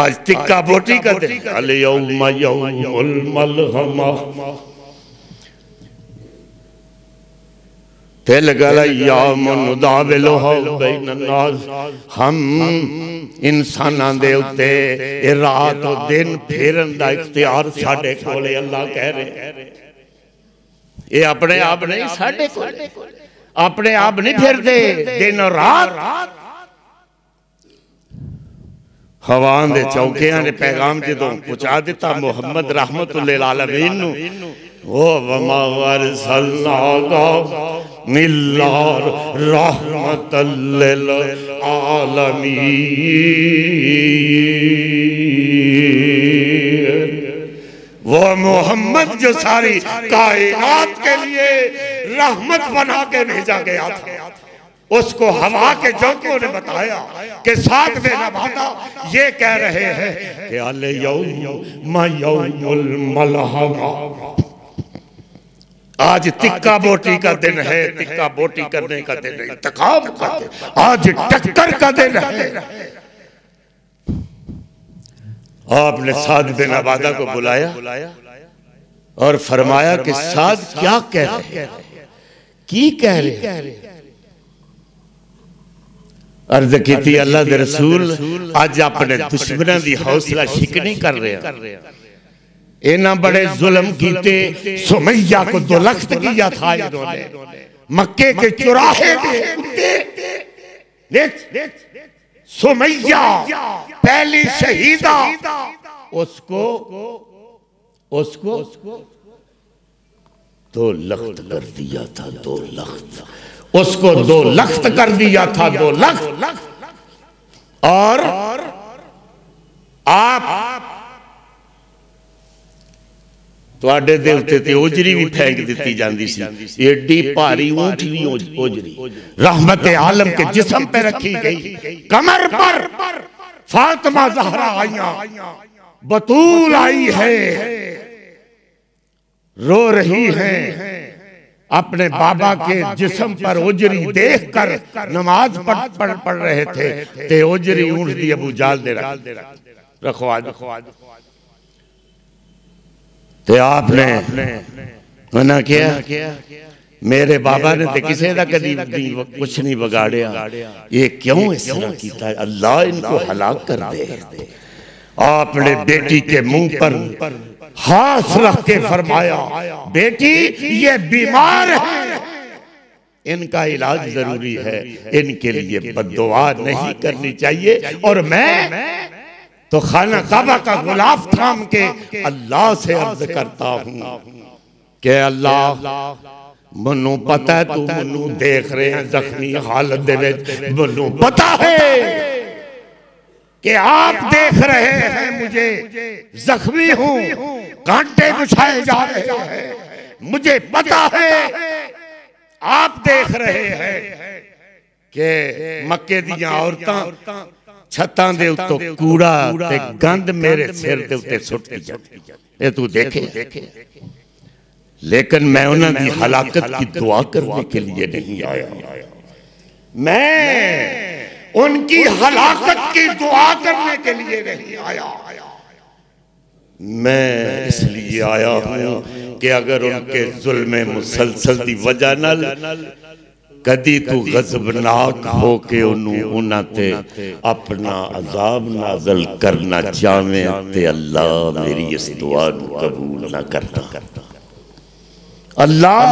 आज तिक्का बोटी कर दे। अल-यौम यौमुल मलहमा हम इंसाना दे उत्ते रात दिन फेरन दा इख्तियार साडे कोल अल्लाह कह रहे। ये अपने आप नहीं, साडे कोल अपने आप नहीं फेरदे दिन और रात। हवान दे चौकियां ने पैगाम जदों पहुंचा दिता मुहम्मद रहमतुल्लिल आलमीन नू, ओ वमा अरसलनाका इल्ला रहमतल्लिल आलमीन। वो मोहम्मद जो सारी कायनात के लिए रहमत बना के भेजा गया था, उसको हवा के झोंकों ने बताया कि साथ में नवादा ये कह रहे हैं कि अल यौम यौमुल मलहमा, आज तिक्का बोटी का दिन है, तिक्का बोटी करने का दिन है, इंतकाम का दिन, आज टक्कर का दिन है। आपने साथ बिन अबादा को बुलाया और फरमाया कि साथ क्या कह रहे, की कह रहे। अर्ज की अल्लाह दे रसूल अज अपने दुश्मनों की हौसला शिकनी कर रहे हैं। इन्होंने बड़े जुल्म कीते, सुमैया को दुलख्त किया था, इन्होंने मक्के के चौराहे पे देख सुमैया पहली शहीदा, उसको दुलख्त कर दिया था, दुलख्त उसको दो लख्त कर दिया था, दो लख्त। और आप ਤੁਹਾਡੇ ਦੇ ਉੱਤੇ ਤੇ ਉਜਰੀ ਵੀ ਫੈਂਕ ਦਿੱਤੀ ਜਾਂਦੀ ਸੀ, ਏਡੀ ਭਾਰੀ ਊਂਠ ਵੀ ਉਜਰੀ ਰਹਿਮਤ ਆਲਮ ਕੇ ਜਿਸਮ पे रखी गई। कमर पर फातिमा ज़हरा आईया, बतूल आई है, रो रही है अपने बाबा के जिस्म पर उजरी देखकर। नमाज पढ़ रहे थे ते उजरी ऊंट दी अबू जाल दे रखवा ते आपने मना किया। मेरे बाबा ने तो किसी का कभी कुछ नहीं बिगाड़िया, ये क्यों इस तरह किया, अल्लाह इनको हलाक कर दे। आपने बेटी के मुंह पर हाथ रख के फरमाया बेटी ये बीमार है, इनका इलाज जरूरी है, इनके लिए बद्दुआ नहीं करनी चाहिए। और मैं तो खाना काबा का गुलाफ थाम के अल्लाह से अर्ज करता हूँ कि अल्लाह मनु पता है तू मनु देख रहे हैं जख्मी हालत दे विच, मनु पता है कि आप देख रहे हैं मुझे, जख्मी हूँ, कांटे बिछाए जा रहे हैं, मुझे पता है आप देख रहे हैं कि मक्के दियां औरतां छत्तां दे उत्तों कूड़ा ते गंद मेरे सिर दे उत्ते सुट्टी जांदी, ये तू देखे। लेकिन मैं उन्हां दी हलाकत की दुआ करने के लिए नहीं आया, मैं उनकी हलाकत की दुआ करने के लिए नहीं आया, मैं इसलिए आया हूँ कि अगर उनके जुल्मे मुसलसल दी वजह नाल कदी तू गजबनाक हो के उन्हां ते अपना अजाब नाजल करना चाहे ते अल्लाह मेरी इस दुआ नू कबूल ना करता। अल्लाह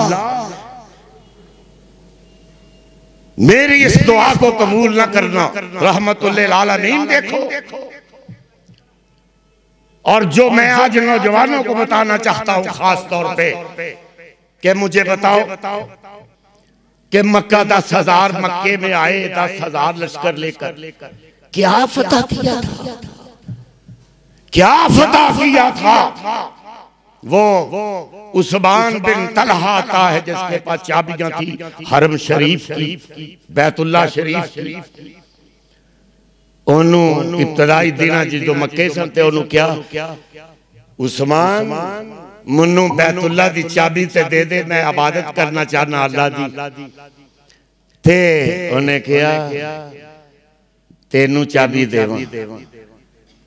मेरी इस दुआ को कबूल न करना, रहमतुल्लिल आलमीन। देखो और जो मैं आज नौजवानों को बताना चाहता हूँ खास तौर पे कि मुझे बताओ कि मक्का 10,000 मक्के में आए, 10,000 लश्कर लेकर क्या फतह किया था, क्या फतह किया था। वो उस्मान बिन तलहा आता है जिसके पास चाबियां थी हरम शरीफ की, बैतुल्ला शरीफ की। ओनू इब्तदाई दिन जो मक्के सन थे ओनू क्या उस्मान मनु बैतुल्ला दी चाबी ते दे दे, मैं इबादत करना चाहना अल्लाह दी। ते उन्हें क्या तेनू चाबी देवां।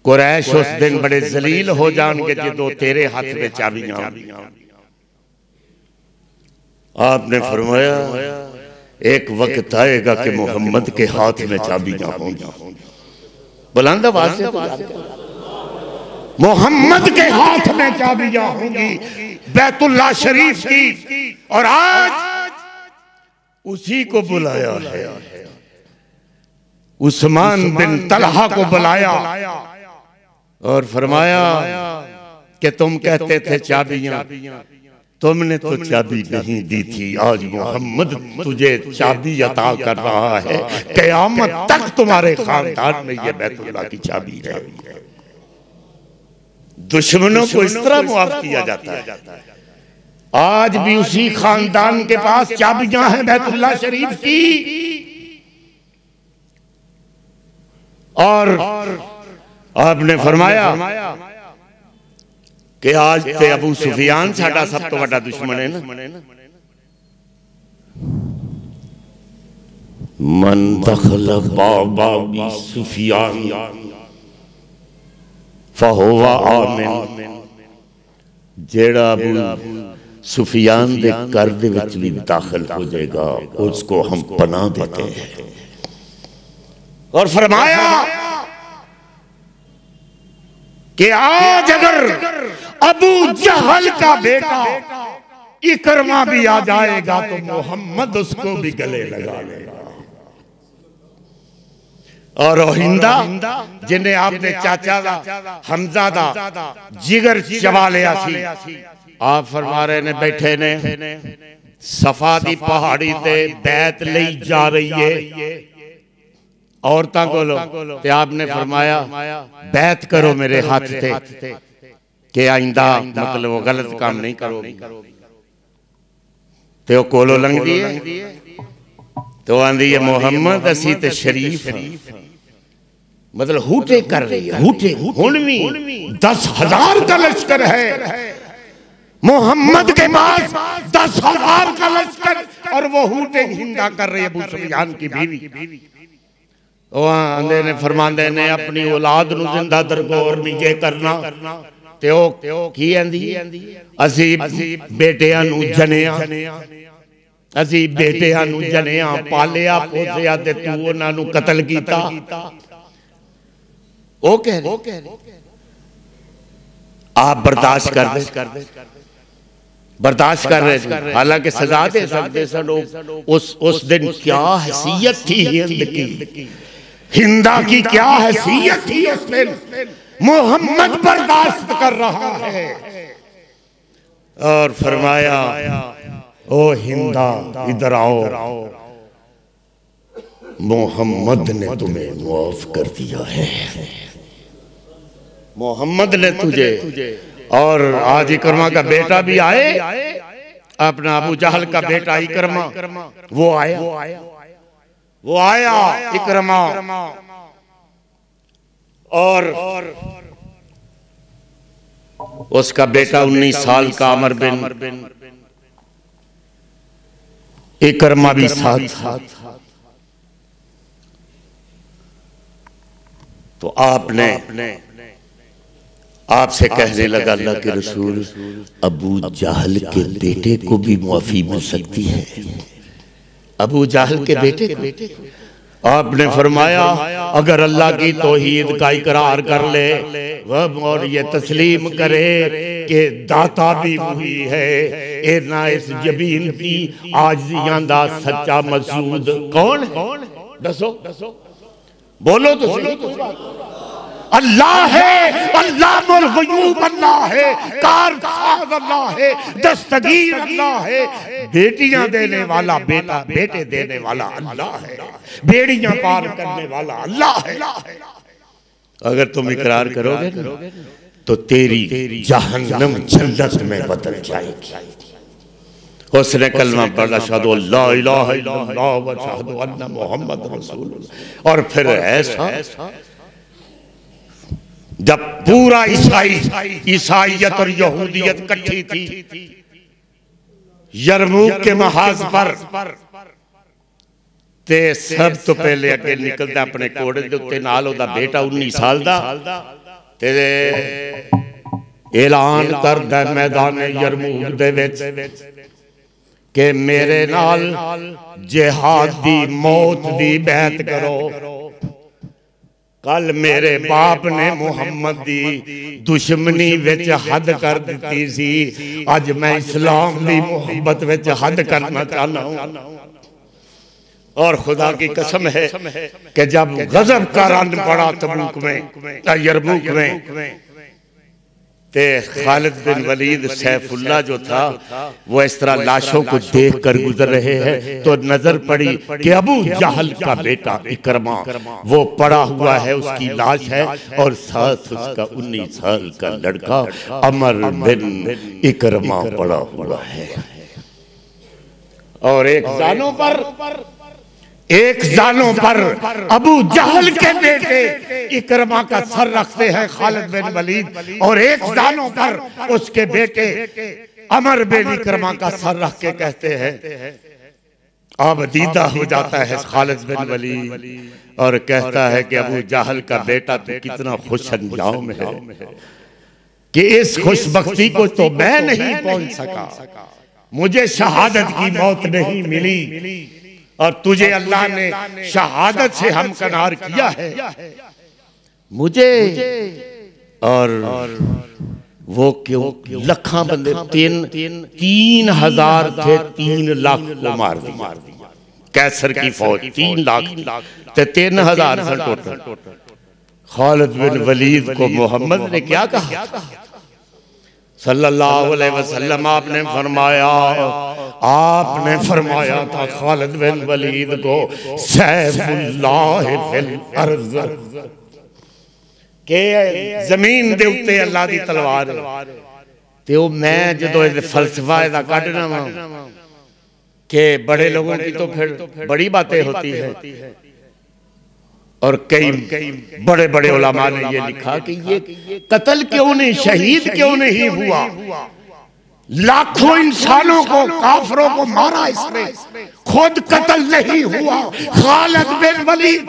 कुरैश उस दिन बड़े जलील हो जाएंगे जो तेरे हाथ में चाबियां। आपने फरमाया एक वक्त आएगा कि मोहम्मद के हाथ में चाबियां होंगी। बुलंद आवाज से मोहम्मद के हाथ में चाबियां होंगी बैतुल्ला शरीफ की, और आज उसी को बुलाया है, उस्मान बिन तलहा को बुलाया और फरमाया कि तुम कहते थे चाबियां, तुमने तो चाबी नहीं दी थी, आज मोहम्मद तुझे चाबी अता कर रहा है, कयामत तक तुम्हारे खानदान में ये बैतुल्ला की चाबी है। दुश्मनों को इस तरह मुआफ किया जाता है। आज भी उसी खानदान के पास चाबियां हैं बैतुल्ला शरीफ की, और आपने फरमाया कि आज ते अबू सुफियान साडा सब तो बड़ा दुश्मन है ना। मन दखला बाबा अबी सुफियान फहुवा आमिन, जेड़ा अबू सुफियान दे घर दे विच भी दाखिल हो जाएगा उसको हम पनाह देते हैं। और फरमाया कि आज अगर अबू जहल का बेटा इकरमा भी आ जाएगा तो मोहम्मद उसको भी गले लगा लेगा। और ओहिंदा जिन्हें आपने चाचा दा हमजा दा जिगर चबा लिया सी, आप फरमा रहे ने बैठे ने सफा दी पहाड़ी ते बैत ले जा रही है औरतां को, आपने फरमाया बैत करो मेरे हाथ थे कि आइंदा मतलब वो गलत काम नहीं करोगी। ते वो कोलो लंघदी है तो आंदी है मोहम्मद असी ते शरीफ, मतलब हूटे कर रही है, हूटे हुनवी 10,000 का लश्कर है मोहम्मद के पास, 10,000 का लश्कर, और वो हूटे हिंदा कर रही है अबू सुफियान की बीवी। आंदे ने फरमांदे ने अपनी औलाद नू जिंदा दरगोर नहीं जे करना ते ओ की आंदी असी बेटियां नू जनेया, असी बेटियां नू जनेया पालिया पोसिया ते तू उन्हां नू कत्ल कीता। ओ कह रहे आप बर्दाश्त कर दे, बर्दाश्त कर रहे, हालांकि सजा दे सकते सन। उस दिन क्या हैसियत थी हिंद की, हिंदा की क्या हैसियत थी उस दिन, मोहम्मद बर्दाश्त कर रहा है। और फरमाया ओ हिंदा इधर आओ, मोहम्मद ने तुम्हें मुआफ कर दिया है, मोहम्मद ने तुझे। और आज इकरमा का बेटा भी आए, अपना अबू जहल का बेटा इकरमा वो आया इकरमा, और उसका बेटा 19 साल का अमर बिन इकरमा भी साथ। तो आपने आपसे कहने लगा अल्लाह के रसूल, अबू जहल के बेटे को भी मुआफी मिल सकती है, अबू जहल के बेटे को। आपने फरमाया अगर अल्लाह की तौहीद का इकरार कर ले वह और ये तस्लीम करे कि दाता भी वही है, ए ना इस जबीन की आजियां दा सच्चा मसूद कौन दसो बोलो तो अल्लाह है, अल्लाह गयूब अल्लाह है, कारसाज अल्लाह है, दस्तगीर अल्लाह है, बेटियां देने वाला बेटा, बेटे देने वाला अल्लाह है, बेड़ियां पार करने वाला अल्लाह है। अगर तुम इकरार करोगे तो तेरी जहन्नम जन्नत में बदल जाएगी। उसने कलमा पढ़ा अशहदु अल्ला इलाहा इल्लल्लाह व अशहदु अन्ना मुहम्मद रसूलुल्लाह। और फिर ऐसा जब पूरा ईसाई ईसाईयत और यहूदियत इकट्ठी थी यरमूक के महाज पर, ते सब तो पहले अगे निकलता अपने घोड़े के उत्ते, नाल ओदा बेटा 19 साल दा, ते ऐलान करदा मैदान यरमूक दे विच के मेरे नाल जिहाद दी मौत दी बैत करो, कल मेरे बाप ने मुहम्मद दी दुश्मनी विच हद कर दिती सी, अज मैं इस्लाम दी मोहब्बत विच हद करना चाहना हूं। और खुदा की कसम है कि जब गजब का रन पड़ा तबूक में यरमूक में, ते खालिद बिन वलीद सैफुल्ला जो था वो इस तरह लाशों को देख कर गुजर रहे हैं तो नजर पड़ी कि अबू जहल का बेटा इकरमा वो पड़ा हुआ है, उसकी लाश है और साथ उसका 19 साल का लड़का अमर बिन इकरमा पड़ा हुआ है। और एक जानों पर अबू जहल के बेटे इकरमा का सर रखते हैं खालिद बिन वलीद, और एक जानों पर उसके बेटे अमर बिन इकरमा का सर रख के कहते हैं, अब दीदा हो जाता है खालिद बिन वलीद और कहता है कि अबू जहल का बेटा तो कितना खुश अंजाम है कि इस खुशबख्ती को तो मैं नहीं पहुंच सका, मुझे शहादत की मौत नहीं मिली और तुझे अल्लाह ने शहादत से हमकनार किया है मुझे और वो क्यों लखा बंदे 3,000 थे 3 लाख को मार दिया। कैसर की फौज 3 lakh 3,000 total. Khalid bin Walid को मोहम्मद ने क्या कहा सल्लल्लाहु अलैहि वसल्लम, आपने फरमाया था खालिद बिन वलीद को सैफुल्लाह फिल अर्ज़, के जमीन दे उत्ते अल्लाह दी तलवार है। ते ओ मैं जदों फलसफा इहदा कढना वा के बड़े लोगों की तो फिर बड़ी बातें होती है और कई बड़े बड़े उलमा ने ये लिखा कि ये कत्ल क्यों नहीं, शहीद क्यों नहीं हुआ, लाखों इंसानों को काफरों को मारा इसने, खुद कत्ल नहीं हुआ। खालिद बिन वलीद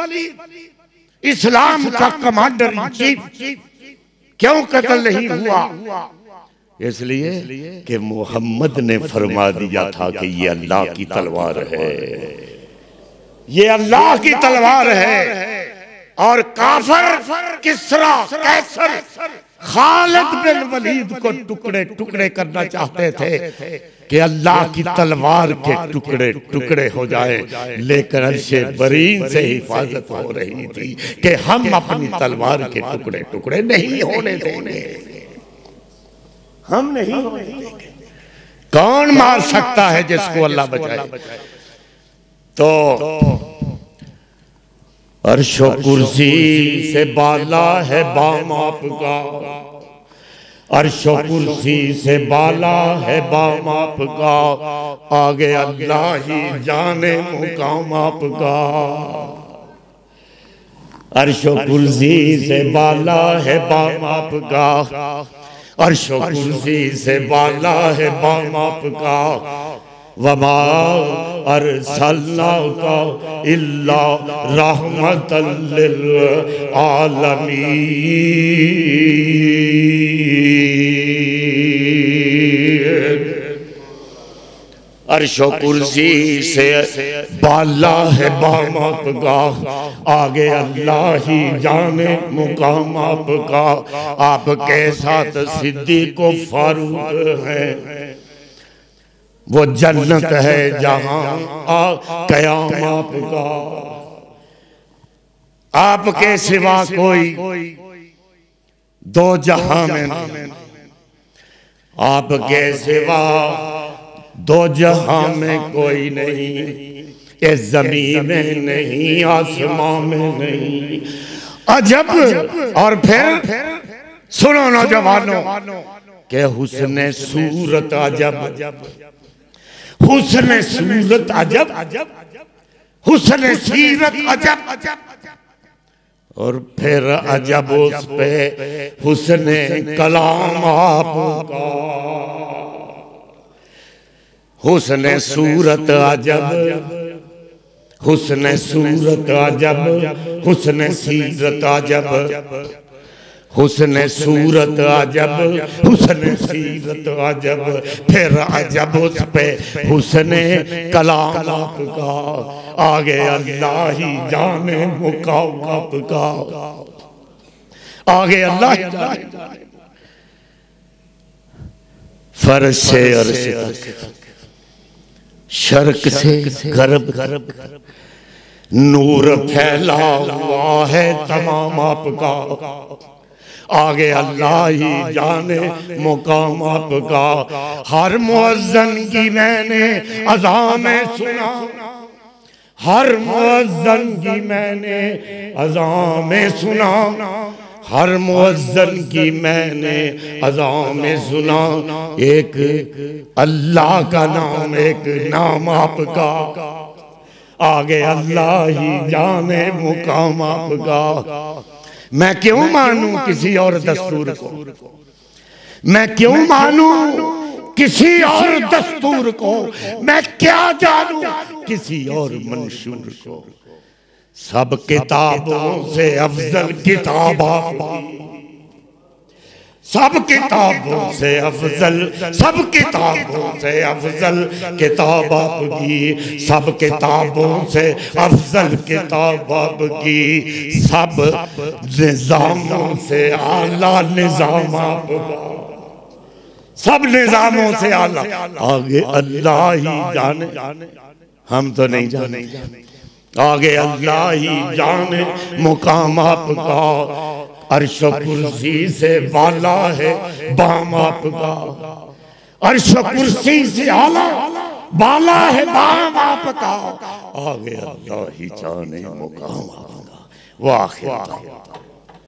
इस्लाम का कमांडर इन चीफ क्यों कत्ल नहीं हुआ? इसलिए कि मोहम्मद ने फरमा दिया था कि ये अल्लाह की तलवार है, ये अल्लाह की तलवार है। और काफर किसरा कैसर खालिद बिन वलीद को टुकड़े टुकड़े करना चाहते थे कि अल्लाह की तलवार के टुकड़े टुकड़े हो जाए, लेकिन अर्शे बरीन से हिफाजत हो रही थी कि हम अपनी तलवार के टुकड़े टुकड़े नहीं होने देंगे, हम नहीं होने देंगे। कौन मार सकता है जिसको अल्लाह बचाए? तो अर्शो कुर्सी से बाला है बाम आपका, अर्शो कुर्सी से बाला है बाम आपका, आगे अल्लाह ही जाने मुकाम आपका। अर्शो कुर्सी से बाला है बाम आपका, अर्शो कुर्सी से बाला है बाम आपका, वमा अरसलनाका इल्ला रहमतल लिल आलमीन। अर्शो कुर्सी से बाला है बाम आपका, आगे अल्लाह ही जाने मुकाम आपका, आपके साथ सिद्दीक़ व फारूक हैं, वो जन्नत है जहां क़याम आपका, आपके सिवा कोई दो जहां में, आपके सिवा दो जहां में कोई नहीं, इस ज़मीन में नहीं, आसमां में नहीं। अजब। और फिर सुनो नौजवानों के हुस्ने सूरत अजब, हुस्ने सूरत अजब, हुस्ने सीरत अजब, और फिर अजब उस पे हुस्ने कलाम आपका। हुस्ने सूरत अजब, हुस्ने सूरत अजब, हुस्ने सीरत अजब, हुस्ने सूरत अजब, हुस्ने सीरत अजब, फिर अजब उस पे हुस्ने कलाम आपका। आगे अल्लाह ही जाने मुकाम आपका, आगे अल्लाह। फर्श से अर्श तक, शर्क से गर्ब, नूर फैला हुआ है तमाम आपका। आगे अल्लाह ही जाने मुकाम आपका। हर मुअज्जन की मैंने अज़ान में सुना, हर मुअज्जन की मैंने अज़ान में सुना, हर मुअज्जन की मैंने अज़ान में सुना। एक अल्लाह का नाम, एक नाम आपका। आगे अल्लाह ही जाने मुकाम आपका। मैं क्यों मानूं किसी और दस्तूर को, मैं क्यों मानूं किसी और दस्तूर को, मैं क्या जानूं किसी और मंशूर को। सब किताबों से अफजल किताब आपकी, सब किताबों से अफजल, सब किताबों से अफजल किताब आपकी, सब किताबों से अफजल किताब आपकी, सब निज़ामों से आला निज़ाम आपका, सब निज़ामों से आला। आगे अल्लाह ही जाने, हम तो नहीं जाने। आगे अल्लाह ही जाने मुकाम आपका। अर्श कुर्सी से वाला है बाम आपका, अर्श कुर्सी से आला वाला है बाम आपका। आगे अल्लाह ही जाने मुकाम आपका। वाह।